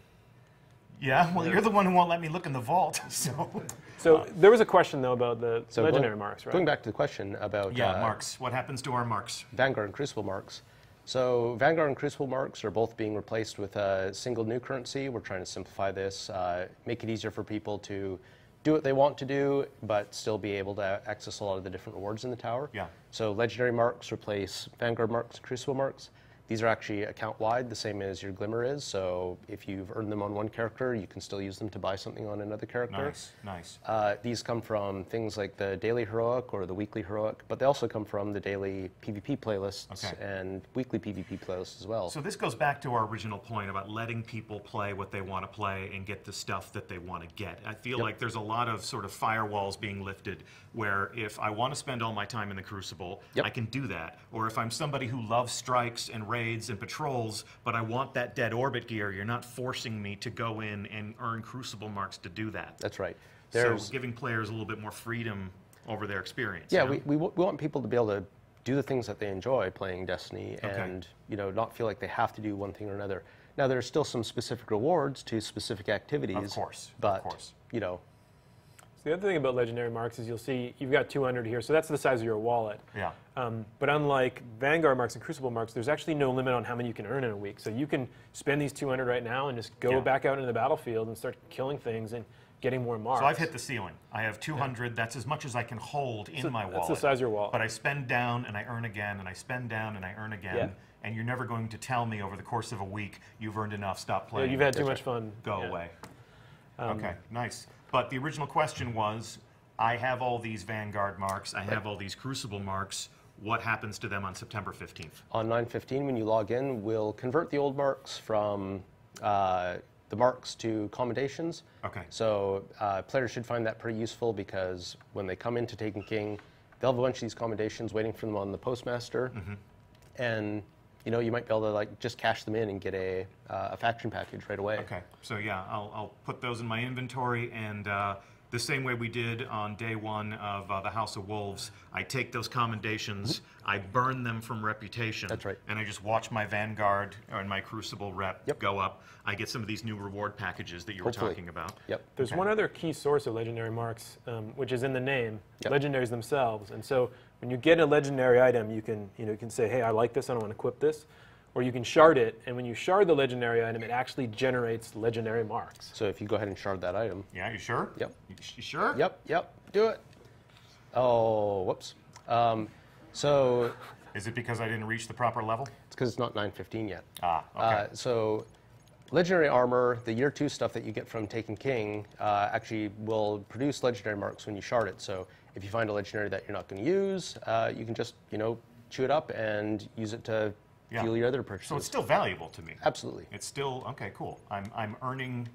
Yeah, well, you're the one who won't let me look in the vault, so. So there was a question, though, about the so legendary going, marks, right? Going back to the question about... Yeah, uh, marks. What happens to our marks? Vanguard and Crucible marks. So Vanguard and Crucible marks are both being replaced with a single new currency. We're trying to simplify this, uh, make it easier for people to do what they want to do, but still be able to access a lot of the different rewards in the tower. Yeah. So legendary marks replace Vanguard marks, Crucible marks. These are actually account-wide, the same as your Glimmer is, so if you've earned them on one character, you can still use them to buy something on another character. Nice, nice. Uh, these come from things like the Daily Heroic or the Weekly Heroic, but they also come from the Daily PvP playlists okay. and Weekly PvP playlists as well. So this goes back to our original point about letting people play what they want to play and get the stuff that they want to get. I feel yep. like there's a lot of sort of firewalls being lifted where if I want to spend all my time in the Crucible, yep. I can do that. Or if I'm somebody who loves strikes and raids and patrols, but I want that Dead Orbit gear, you're not forcing me to go in and earn Crucible marks to do that. That's right. There's so giving players a little bit more freedom over their experience. Yeah, you know? we, we, we want people to be able to do the things that they enjoy playing Destiny okay. and, you know, not feel like they have to do one thing or another. Now, there's still some specific rewards to specific activities. Of course, but, of course. you know, the other thing about legendary marks is you'll see you've got two hundred here, so that's the size of your wallet. Yeah. Um, but unlike Vanguard marks and Crucible marks, there's actually no limit on how many you can earn in a week. So you can spend these two hundred right now and just go yeah. back out into the battlefield and start killing things and getting more marks. So I've hit the ceiling. I have two hundred. Yeah. That's as much as I can hold in so my wallet. That's the size of your wallet. But I spend down and I earn again, and I spend down and I earn again. Yeah. And you're never going to tell me over the course of a week you've earned enough. Stop playing. Yeah, you've had that's too much fun. Go yeah. away. Um, okay. Nice. But the original question was, I have all these Vanguard marks, I have all these Crucible marks, what happens to them on September fifteenth? On nine fifteen, when you log in, we'll convert the old marks from uh, the marks to commendations. Okay. So uh, players should find that pretty useful because when they come into Taken King, they'll have a bunch of these commendations waiting for them on the Postmaster. Mm-hmm. And you know, you might be able to like just cash them in and get a, uh, a faction package right away. Okay, so yeah, I'll, I'll put those in my inventory, and uh, the same way we did on day one of uh, the House of Wolves, I take those commendations, I burn them from reputation. That's right. And I just watch my Vanguard or my Crucible rep yep. go up. I get some of these new reward packages that you Hopefully. were talking about. Yep. There's okay. one other key source of legendary marks, um, which is in the name, yep. legendaries themselves, and so when you get a legendary item, you can, you know, you can say, hey, I like this, I don't want to equip this. Or you can shard it, and when you shard the legendary item, it actually generates legendary marks. So if you go ahead and shard that item. Yeah, you sure? Yep. You sure? Yep, yep, do it. Oh, whoops. Um, so. Is it because I didn't reach the proper level? It's because it's not nine fifteen yet. Ah, okay. Uh, so legendary armor, the year two stuff that you get from Taken King, uh, actually will produce legendary marks when you shard it. So if you find a legendary that you're not going to use, uh, you can just, you know, chew it up and use it to fuel yeah. your other purchases. So it's still valuable to me. Absolutely. It's still, okay, cool. I'm, I'm earning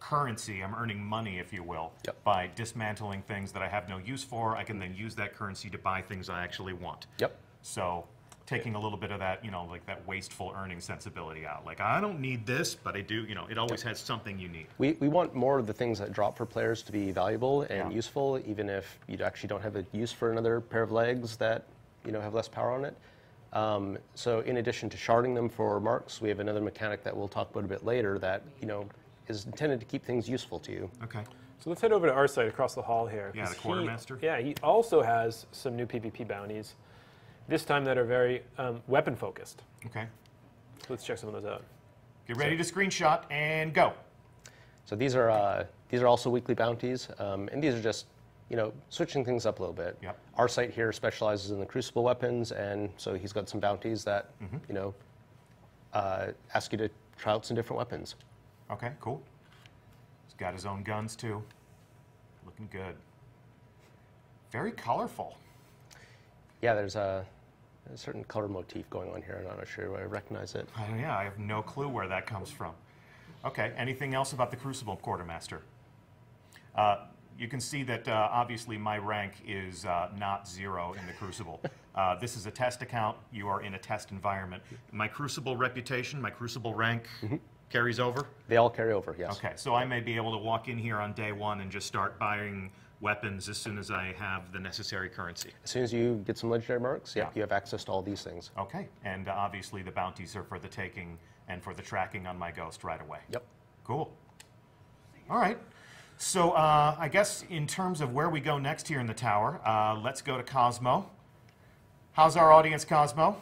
currency, I'm earning money, if you will, yep. by dismantling things that I have no use for. I can then use that currency to buy things I actually want. Yep. So taking a little bit of that, you know, like that wasteful earning sensibility out. Like, I don't need this, but I do, you know, it always has something you need. We, we want more of the things that drop for players to be valuable and yeah. useful, even if you actually don't have a use for another pair of legs that, you know, have less power on it. Um, so in addition to sharding them for marks, we have another mechanic that we'll talk about a bit later that, you know, is intended to keep things useful to you. Okay. So let's head over to our site across the hall here. Yeah, the Quartermaster. He, yeah, he also has some new PvP bounties, this time that are very um, weapon-focused. Okay. So let's check some of those out. Get ready so, to screenshot and go. So these are, uh, these are also weekly bounties, um, and these are just, you know, switching things up a little bit. Yep. Our site here specializes in the Crucible weapons, and so he's got some bounties that, mm-hmm. you know, uh, ask you to try out some different weapons. Okay, cool. He's got his own guns, too. Looking good. Very colorful. Yeah, there's a, a certain color motif going on here. I'm not sure I recognize it. Uh, yeah, I have no clue where that comes from. Okay, anything else about the Crucible, Quartermaster? Uh, You can see that, uh, obviously, my rank is uh, not zero in the Crucible. Uh, this is a test account. You are in a test environment. My Crucible reputation, my Crucible rank mm-hmm. carries over? They all carry over, yes. Okay, so I may be able to walk in here on day one and just start buying weapons as soon as I have the necessary currency. As soon as you get some legendary marks, yep, yeah. you have access to all these things. Okay, and uh, obviously the bounties are for the taking and for the tracking on my ghost right away. Yep. Cool. All right. So uh, I guess in terms of where we go next here in the tower, uh, let's go to Cosmo. How's our audience, Cosmo?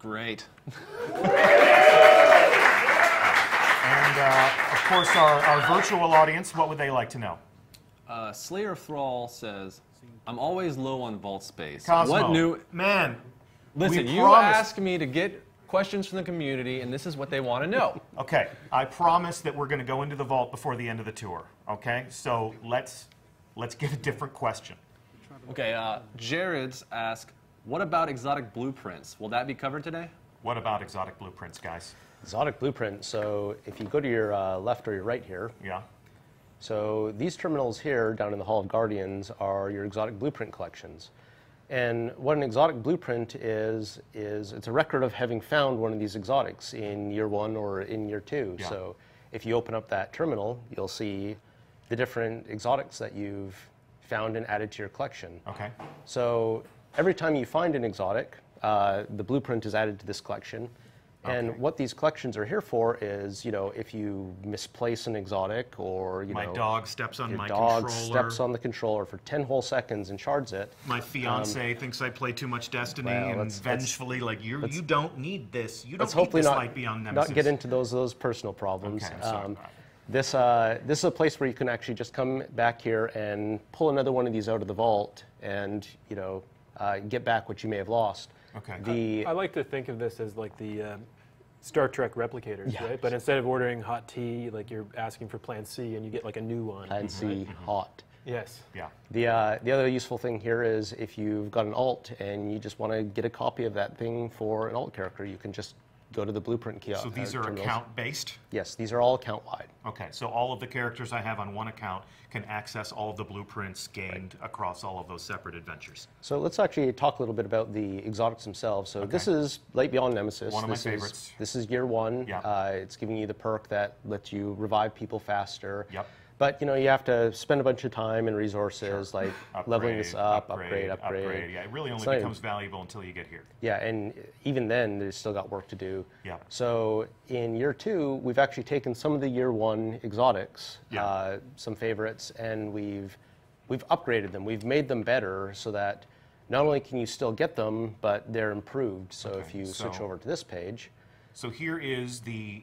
Great. And uh, of course, our, our virtual audience, what would they like to know? Uh, Slayer Thrall says, I'm always low on vault space. Cosmo, what new man, listen, you asked me to get questions from the community, and this is what they want to know. Okay, I promise that we're going to go into the vault before the end of the tour. Okay, so let's let's get a different question. Okay, uh, Jared's asked, what about exotic blueprints? Will that be covered today? What about exotic blueprints, guys? Exotic blueprint. So if you go to your uh, left or your right here. Yeah. So these terminals here, down in the Hall of Guardians, are your exotic blueprint collections. And what an exotic blueprint is, is it's a record of having found one of these exotics in year one or in year two. Yeah. So if you open up that terminal, you'll see the different exotics that you've found and added to your collection. Okay. So every time you find an exotic, uh, the blueprint is added to this collection. Okay. And what these collections are here for is, you know, if you misplace an exotic or, you know... My dog steps on my controller. Your dog steps on the controller for ten whole seconds and shards it. My fiancé um, thinks I play too much Destiny well, and let's, vengefully, let's, like, you you don't need this. You don't need this not, Light Beyond Nemesis. Not get into those those personal problems. Okay, I'm sorry. Um, this, uh, this is a place where you can actually just come back here and pull another one of these out of the vault and, you know, uh, get back what you may have lost. Okay. The, I, I like to think of this as like the um, Star Trek replicators, yeah. right? But instead of ordering hot tea, like you're asking for Plan C, and you get like a new one. Plan C, right? Hot. Yes. Yeah. The uh, the other useful thing here is if you've got an alt and you just want to get a copy of that thing for an alt character, you can just go to the blueprint kiosk. So these uh, are terminals. Account based. Yes, these are all account wide. Okay, so all of the characters I have on one account can access all of the blueprints gained right. across all of those separate adventures. So let's actually talk a little bit about the exotics themselves. So okay. this is Light Beyond Nemesis. One of this my favorites. Is, this is year one. Yeah. Uh, it's giving you the perk that lets you revive people faster. Yep. But you know you have to spend a bunch of time and resources sure. like upgrade, leveling this up, upgrade, upgrade. upgrade. upgrade. Yeah, it really only it's becomes even, valuable until you get here. Yeah, and even then, there's still got work to do. Yeah. So in year two, we've actually taken some of the year one exotics, yeah. uh, some favorites, and we've we've upgraded them. We've made them better so that not only can you still get them, but they're improved. So okay. if you so, switch over to this page, so here is the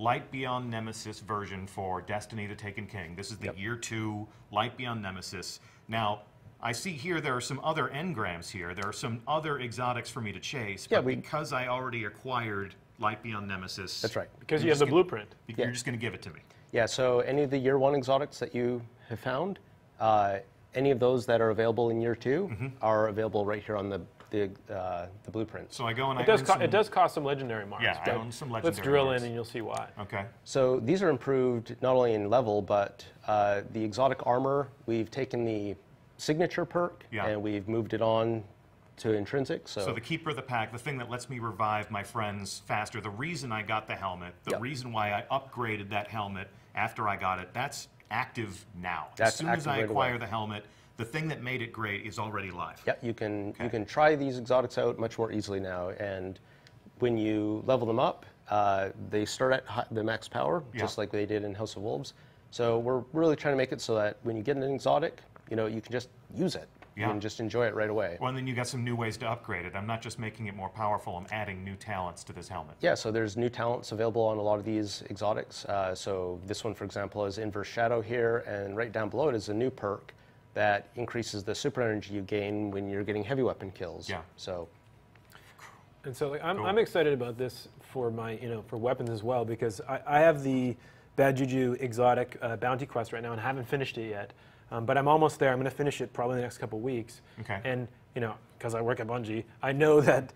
Light Beyond Nemesis version for Destiny the Taken King. This is the yep. year two Light Beyond Nemesis. Now, I see here there are some other engrams here. There are some other exotics for me to chase, yeah, but we, because I already acquired Light Beyond Nemesis... That's right. Because you have the gonna, blueprint. You're yeah. just going to give it to me. Yeah, so any of the year one exotics that you have found, uh, any of those that are available in year two mm-hmm. are available right here on the the uh, the blueprint. So I go and it I does some... It does cost some legendary marks. Yeah, I own some legendary Let's drill marks. in and you'll see why. Okay. So these are improved not only in level, but uh, the exotic armor, we've taken the signature perk, yeah. and we've moved it on to intrinsic. So. so the keeper of the pack, the thing that lets me revive my friends faster, the reason I got the helmet, the yep. reason why I upgraded that helmet after I got it, that's active now. That's as soon as I acquire right the helmet, the thing that made it great is already live. Yeah, you can okay. you can try these exotics out much more easily now, and when you level them up, uh, they start at high, the max power, yeah. just like they did in House of Wolves. So we're really trying to make it so that when you get an exotic, you know, you can just use it. Yeah. You can just enjoy it right away. Well, and then you got some new ways to upgrade it. I'm not just making it more powerful, I'm adding new talents to this helmet. Yeah, so there's new talents available on a lot of these exotics. Uh, so this one, for example, is Inverse Shadow here, and right down below it is a new perk that increases the super energy you gain when you're getting heavy weapon kills. Yeah. So. And so like, I'm, cool. I'm excited about this for my, you know, for weapons as well, because I, I have the Bad Juju exotic uh, bounty quest right now and haven't finished it yet. Um, but I'm almost there. I'm going to finish it probably in the next couple weeks. Okay. And, you know, because I work at Bungie, I know that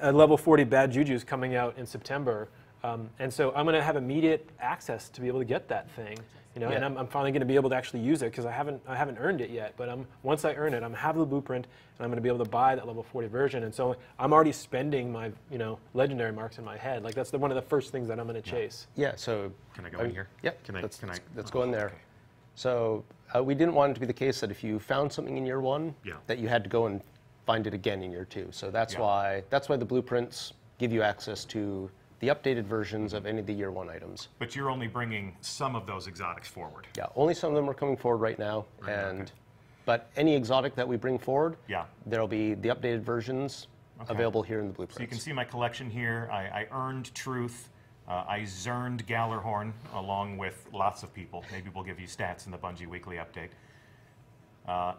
a level forty Bad Juju is coming out in September. Um, and so I'm going to have immediate access to be able to get that thing. You know, yeah. and I'm, I'm finally going to be able to actually use it because I haven't I haven't earned it yet. But I'm, once I earn it, I'm have the blueprint, and I'm going to be able to buy that level forty version. And so I'm already spending my you know legendary marks in my head. Like that's the, one of the first things that I'm going to chase. Yeah. So can I go I, in here? Yeah. Can I? Let's, can I? Let's go in there. Okay. So uh, we didn't want it to be the case that if you found something in year one, yeah. that you had to go and find it again in year two. So that's yeah. why that's why the blueprints give you access to the updated versions of any of the year one items. But you're only bringing some of those exotics forward. Yeah, only some of them are coming forward right now. Right, and, okay. But any exotic that we bring forward, yeah. there'll be the updated versions okay. available here in the blueprints. So you can see my collection here. I, I earned Truth. Uh, I zerned Gjallarhorn along with lots of people. Maybe we'll give you stats in the Bungie Weekly Update. Uh,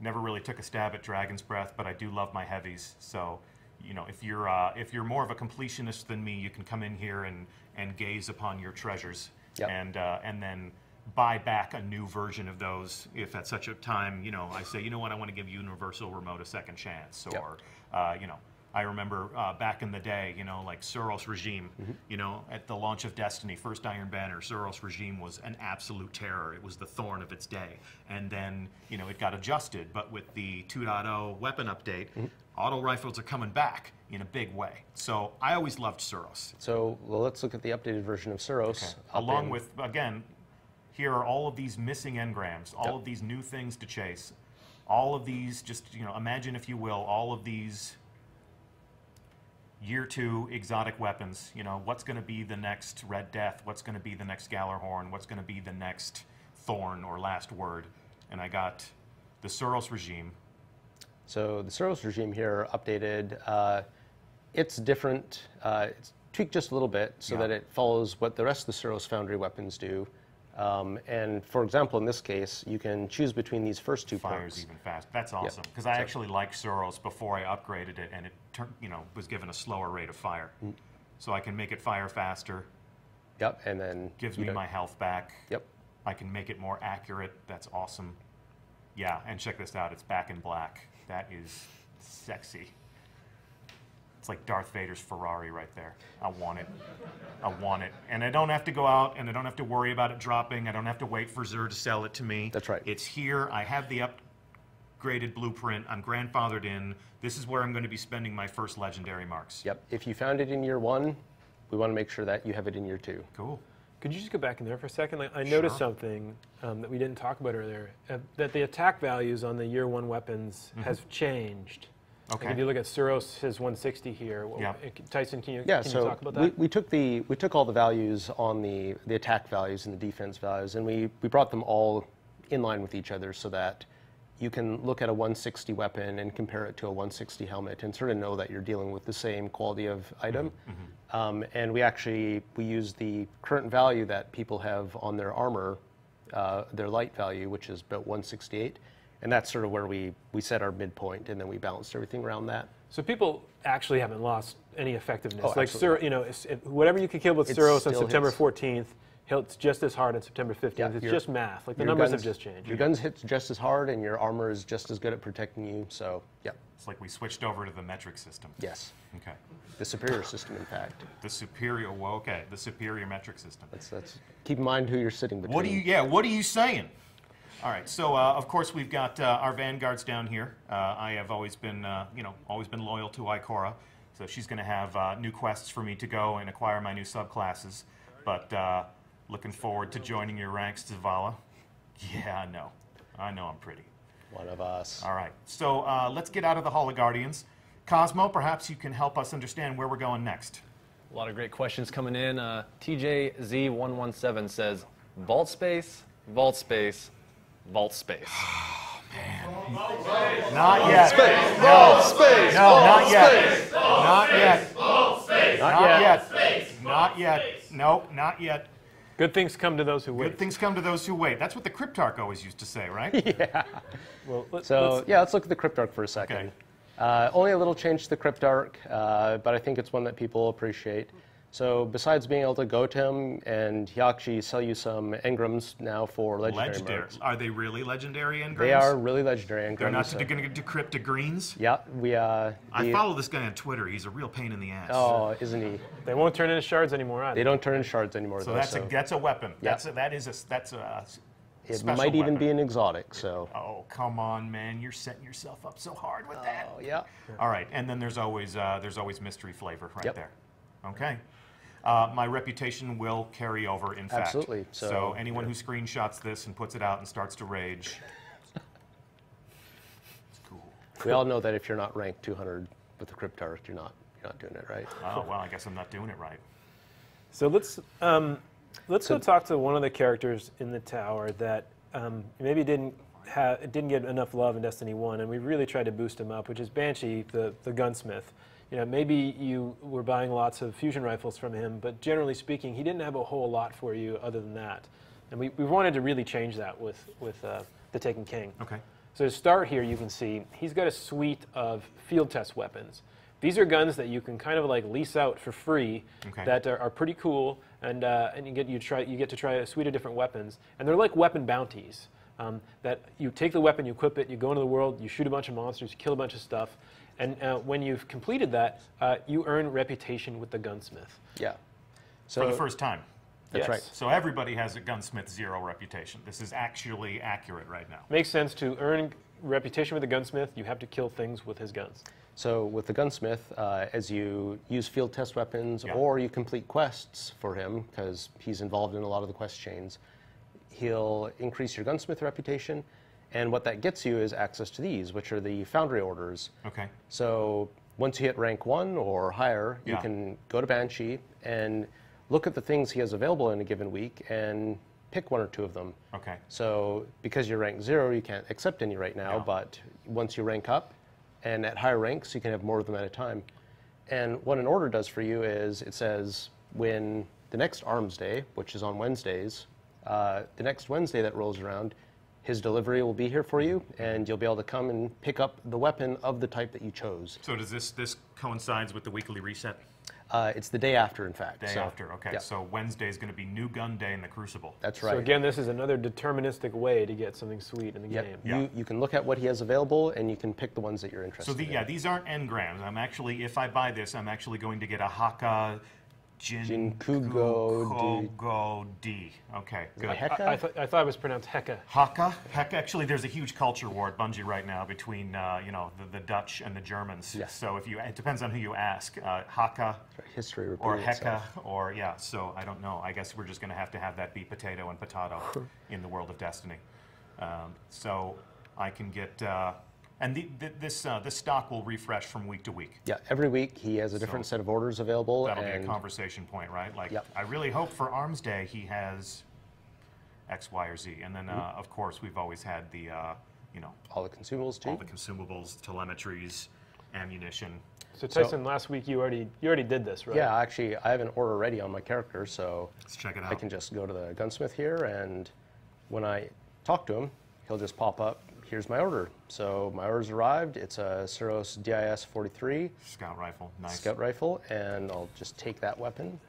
never really took a stab at Dragon's Breath, but I do love my heavies, so... You know, if you're uh, if you're more of a completionist than me, you can come in here and and gaze upon your treasures, yep. and uh, and then buy back a new version of those. If at such a time, you know, I say, you know what, I want to give Universal Remote a second chance, or yep. uh, you know, I remember uh, back in the day, you know, like SUROS Regime, mm-hmm. you know, at the launch of Destiny, first Iron Banner, SUROS Regime was an absolute terror. It was the thorn of its day, and then you know it got adjusted, but with the two point oh weapon update. Mm-hmm. Auto rifles are coming back in a big way. So I always loved SUROS. So well, let's look at the updated version of SUROS. Okay. Along in. with, again, here are all of these missing engrams, all yep. of these new things to chase, all of these, just, you know, imagine if you will, all of these year two exotic weapons. You know, what's going to be the next Red Death? What's going to be the next Gjallarhorn? What's going to be the next Thorn or Last Word? And I got the SUROS Regime. So the SUROS Regime here updated, uh, it's different, uh, it's tweaked just a little bit so yeah. that it follows what the rest of the SUROS Foundry weapons do. Um, and for example, in this case, you can choose between these first two Fires perks. even fast. That's awesome, because yep. I so. actually liked SUROS before I upgraded it, and it you know, was given a slower rate of fire. Mm. So I can make it fire faster. Yep, and then... Gives me know. my health back. Yep. I can make it more accurate. That's awesome. Yeah, and check this out, it's back in black. That is sexy. It's like Darth Vader's Ferrari right there. I want it. I want it. And I don't have to go out, and I don't have to worry about it dropping. I don't have to wait for Xur to sell it to me. That's right. It's here. I have the upgraded blueprint. I'm grandfathered in. This is where I'm going to be spending my first legendary marks. Yep. If you found it in year one, we want to make sure that you have it in year two. Cool. Could you just go back in there for a second? Like, I noticed sure. something um, that we didn't talk about earlier, uh, that the attack values on the year one weapons mm-hmm. has changed. Okay. Like if you look at Suros, his one sixty here. Well, yeah. Tyson, can you, yeah, can so you talk about that? We, we took the we took all the values on the the attack values and the defense values, and we we brought them all in line with each other so that you can look at a one sixty weapon and compare it to a one sixty helmet and sort of know that you're dealing with the same quality of item. Mm-hmm. um, and we actually, we use the current value that people have on their armor, uh, their light value, which is about one sixty-eight. And that's sort of where we, we set our midpoint, and then we balanced everything around that. So people actually haven't lost any effectiveness. Oh, like, absolutely. Sir, you know, it's, it, whatever you can kill with Suros on September hits. fourteenth, hits just as hard on September fifteenth. Yeah, it's just math. Like the numbers guns, have just changed. Your guns hit just as hard, and your armor is just as good at protecting you. So, yeah. It's like we switched over to the metric system. Yes. Okay. The superior system, in fact. The superior. Well, okay. The superior metric system. That's that's. Keep in mind who you're sitting between. What do you? Yeah. What are you saying? All right. So, uh, of course, we've got uh, our vanguards down here. Uh, I have always been, uh, you know, always been loyal to Ikora. So she's going to have uh, new quests for me to go and acquire my new subclasses. But uh, looking forward to joining your ranks, Zavala. Yeah, I know. I know I'm pretty. One of us. All right. So uh, let's get out of the Hall of Guardians. Cosmo, perhaps you can help us understand where we're going next. A lot of great questions coming in. Uh, T J Z one one seven says, vault space, vault space, vault space. Oh, man. Not yet. Space. No. Space. No, not yet. Not yet. Not yet. Not yet. Not yet. No, not yet. Good things come to those who wait. Good things come to those who wait. That's what the Cryptarch always used to say, right? Yeah. Well, let, so, let's, yeah, let's look at the Cryptarch for a second. Okay. Uh, only a little change to the Cryptarch, uh, but I think it's one that people appreciate. So besides being able to go to him, and he actually sell you some engrams now for legendary. Legendary. Marks. Are they really legendary engrams? They are really legendary engrams. They're not so. Going to decrypt the greens? Yeah. We, uh, the, I follow this guy on Twitter. He's a real pain in the ass. Oh, isn't he? They won't turn into shards anymore, either. They don't turn into shards anymore, so though. That's so that's a that's a weapon. Yep. That's a, that is a that's a It Special might even weapon. be an exotic, so. Oh, come on, man. You're setting yourself up so hard with that. Oh, yeah. All right, and then there's always, uh, there's always mystery flavor right yep. there. Okay. Uh, my reputation will carry over, in fact. Absolutely. So, so anyone yeah. who screenshots this and puts it out and starts to rage, it's cool. We all know that if you're not ranked two hundred with the Cryptarch, you're not, you're not doing it right. Oh, well, I guess I'm not doing it right. So let's... Um, Let's so, go talk to one of the characters in the tower that um, maybe didn't ha didn't get enough love in Destiny one, and we really tried to boost him up, which is Banshee, the, the gunsmith. You know, maybe you were buying lots of fusion rifles from him, but generally speaking, he didn't have a whole lot for you other than that. And we, we wanted to really change that with, with uh, the Taken King. Okay. So to start here, you can see he's got a suite of field test weapons. These are guns that you can kind of like lease out for free okay. that are, are pretty cool, and uh, and you get you try you get to try a suite of different weapons, and they're like weapon bounties um, that you take the weapon, you equip it, you go into the world, you shoot a bunch of monsters, you kill a bunch of stuff, and uh, when you've completed that, uh, you earn reputation with the gunsmith. Yeah, so for the first time. That's yes. right. So everybody has a gunsmith zero reputation. This is actually accurate right now. Makes sense to earn reputation with the gunsmith. You have to kill things with his guns. So with the gunsmith, uh, as you use field test weapons yeah. or you complete quests for him, because he's involved in a lot of the quest chains, he'll increase your gunsmith reputation. And what that gets you is access to these, which are the foundry orders. Okay. So once you hit rank one or higher, yeah. you can go to Banshee and look at the things he has available in a given week and pick one or two of them. Okay. So because you're rank zero, you can't accept any right now, yeah. but once you rank up, and at higher ranks, you can have more of them at a time. And what an order does for you is it says when the next Arms Day, which is on Wednesdays, uh, the next Wednesday that rolls around, his delivery will be here for you, and you'll be able to come and pick up the weapon of the type that you chose. So does this, this coincides with the weekly reset? Uh, it's the day after, in fact. Day so, after, okay. Yeah. So Wednesday is going to be New Gun Day in the Crucible. That's right. So again, this is another deterministic way to get something sweet in the yep. game. Yeah. You, you can look at what he has available, and you can pick the ones that you're interested so the, in. So yeah, these aren't engrams. I'm actually, if I buy this, I'm actually going to get a Hakke Jinkugo D. Okay, good. I, I, th I thought it was pronounced Hekka. Hakke? Hekka. Actually, there's a huge culture war at Bungie right now between uh, you know the, the Dutch and the Germans. Yeah. So if you, it depends on who you ask. Uh, Hakke history or Hekka itself. Or yeah. So I don't know. I guess we're just going to have to have that be potato and potato in the world of Destiny. Um, so I can get. Uh, And the, the, this uh, this stock will refresh from week to week. Yeah, every week he has a different so set of orders available. That'll and be a conversation point, right? Like, yep. I really hope for Arms Day he has X, Y, or Z. And then, mm-hmm. uh, of course, we've always had the, uh, you know... All the consumables, too. All the consumables, telemetries, ammunition. So, Tyson, so, last week you already you already did this, right? Yeah, actually, I have an order ready on my character, so... Let's check it out. I can just go to the gunsmith here, and when I talk to him, he'll just pop up. Here's my order. So my order's arrived. It's a SUROS D I S forty-three. Scout rifle. Nice. Scout rifle. And I'll just take that weapon.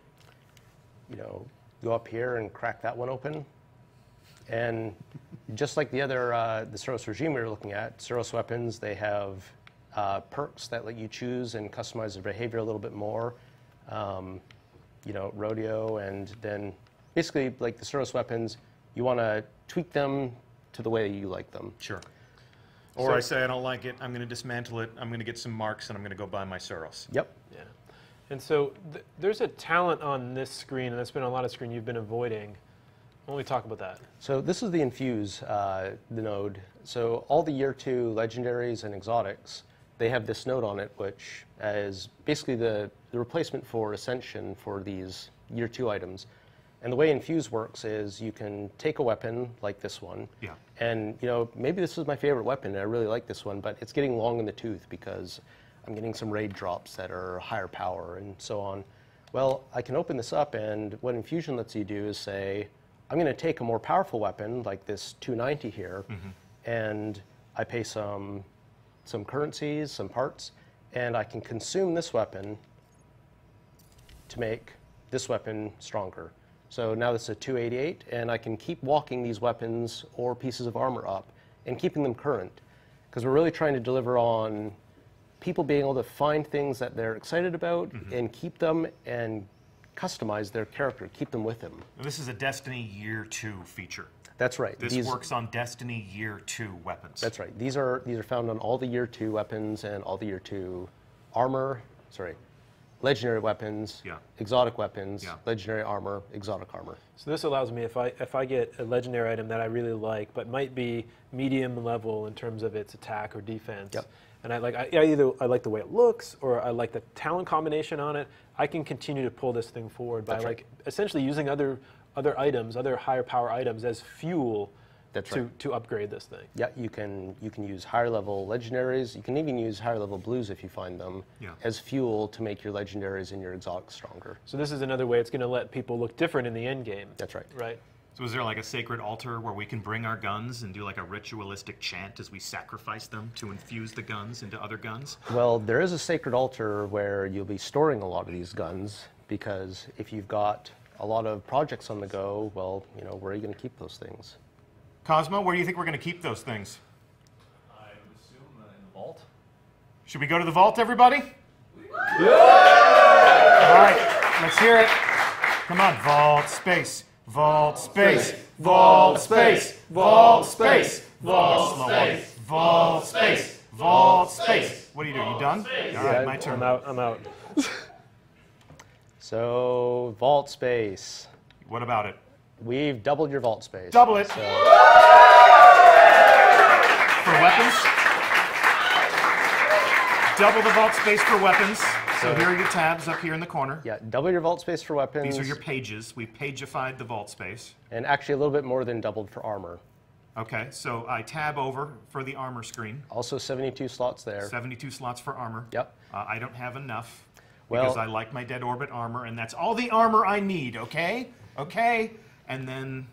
You know, go up here and crack that one open. And just like the other, uh, the SUROS regime we were looking at, SUROS weapons, they have uh, perks that let you choose and customize their behavior a little bit more. Um, you know, rodeo, and then basically like the SUROS weapons, you want to tweak them to the way you like them. Sure. Or so, I say I don't like it, I'm going to dismantle it, I'm going to get some marks, and I'm going to go buy my SUROS. Yep. Yeah. And so th there's a talent on this screen, and that's been on a lot of screen you've been avoiding. Why don't we talk about that? So this is the Infuse, uh, the node. So all the year two legendaries and exotics, they have this node on it, which is basically the, the replacement for Ascension for these year two items. And the way Infuse works is you can take a weapon like this one, yeah. and you know, maybe this is my favorite weapon, and I really like this one, but it's getting long in the tooth because I'm getting some raid drops that are higher power and so on. Well, I can open this up, and what Infusion lets you do is say, I'm going to take a more powerful weapon like this two ninety here, mm-hmm. and I pay some, some currencies, some parts, and I can consume this weapon to make this weapon stronger. So now this is a two eighty-eight, and I can keep walking these weapons or pieces of armor up and keeping them current, because we're really trying to deliver on people being able to find things that they're excited about mm-hmm. and keep them and customize their character, keep them with them. This is a Destiny Year two feature. That's right. This these, works on Destiny Year two weapons. That's right. These are, these are found on all the Year two weapons and all the Year two armor, sorry. Legendary weapons, yeah. exotic weapons, yeah. legendary armor, exotic armor. So this allows me, if I if I get a legendary item that I really like, but might be medium level in terms of its attack or defense, yep. and I like I, I either I like the way it looks or I like the talent combination on it, I can continue to pull this thing forward by That's like right. essentially using other other items, other higher power items as fuel That's to right. to upgrade this thing. Yeah, you can you can use higher level legendaries. You can even use higher level blues if you find them yeah. as fuel to make your legendaries and your exotics stronger. So this is another way it's going to let people look different in the end game. That's right. Right. So is there like a sacred altar where we can bring our guns and do like a ritualistic chant as we sacrifice them to infuse the guns into other guns? Well, there is a sacred altar where you'll be storing a lot of these guns, because if you've got a lot of projects on the go, well, you know, where are you going to keep those things? Cosmo, where do you think we're going to keep those things? I would assume uh, in the vault. Should we go to the vault, everybody? Yeah! All right, let's hear it. Come on, vault space, vault space, vault space, vault space, vault space, vault space, vault space. What do you do? You done? All right, my turn. I'm out. I'm out. So, vault space. What about it? We've doubled your vault space. Double it. So. For weapons. Double the vault space for weapons. So, so here are your tabs up here in the corner. Yeah, double your vault space for weapons. These are your pages. We pagified the vault space. And actually a little bit more than doubled for armor. Okay, so I tab over for the armor screen. Also seventy-two slots there. seventy-two slots for armor. Yep. Uh, I don't have enough well, because I like my Dead Orbit armor, and that's all the armor I need, okay? Okay. And then?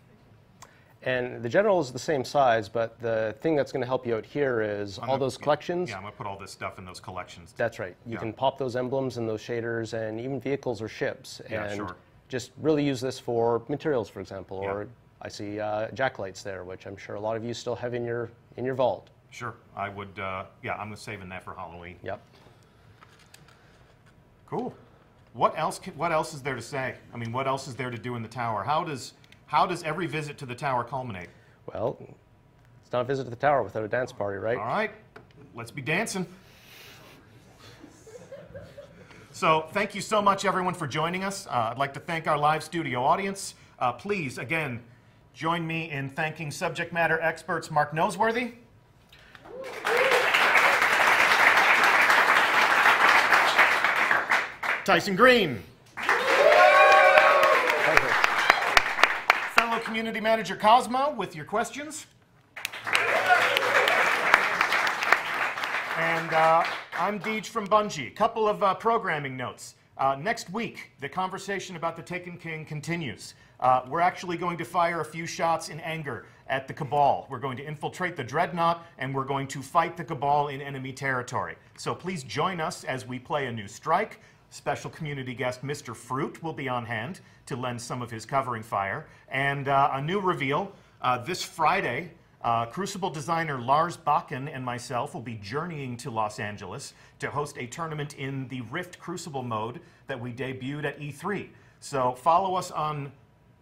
And the general is the same size, but the thing that's going to help you out here is I'm all gonna, those collections. Yeah, I'm going to put all this stuff in those collections. That's right. You yeah. can pop those emblems and those shaders and even vehicles or ships. And yeah, sure. just really use this for materials, for example. Yeah. Or I see uh, jacklights there, which I'm sure a lot of you still have in your, in your vault. Sure. I would, uh, yeah, I'm saving that for Halloween. Yep. Cool. What else, can, what else is there to say? I mean, what else is there to do in the tower? How does... How does every visit to the tower culminate? Well, it's not a visit to the tower without a dance party, right? All right, let's be dancing. So thank you so much, everyone, for joining us. Uh, I'd like to thank our live studio audience. Uh, please, again, join me in thanking subject matter experts Mark Noseworthy, Tyson Green, Community Manager Cosmo with your questions. And uh, I'm Deej from Bungie. A couple of uh, programming notes. Uh, next week, the conversation about the Taken King continues. Uh, we're actually going to fire a few shots in anger at the Cabal. We're going to infiltrate the Dreadnought, and we're going to fight the Cabal in enemy territory. So please join us as we play a new strike. Special community guest Mister Fruit will be on hand to lend some of his covering fire. And uh, a new reveal uh, this Friday. Uh, Crucible designer Lars Bakken and myself will be journeying to Los Angeles to host a tournament in the Rift Crucible mode that we debuted at E three. So follow us on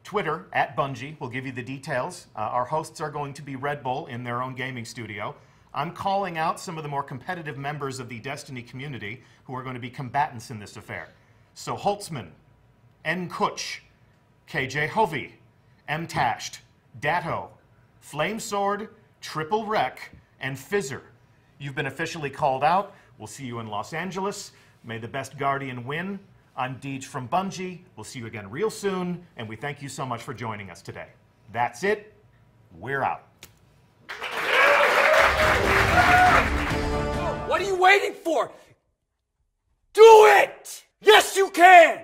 Twitter, at Bungie. We'll give you the details. Uh, our hosts are going to be Red Bull in their own gaming studio. I'm calling out some of the more competitive members of the Destiny community who are going to be combatants in this affair. So Holtzman, N. Kutch, K J Hovey, M. Tasht, Datto, Flame Sword, Triple Wreck, and Fizzer. You've been officially called out. We'll see you in Los Angeles. May the best Guardian win. I'm Deej from Bungie. We'll see you again real soon, and we thank you so much for joining us today. That's it. We're out. What are you waiting for? Do it! Yes, you can!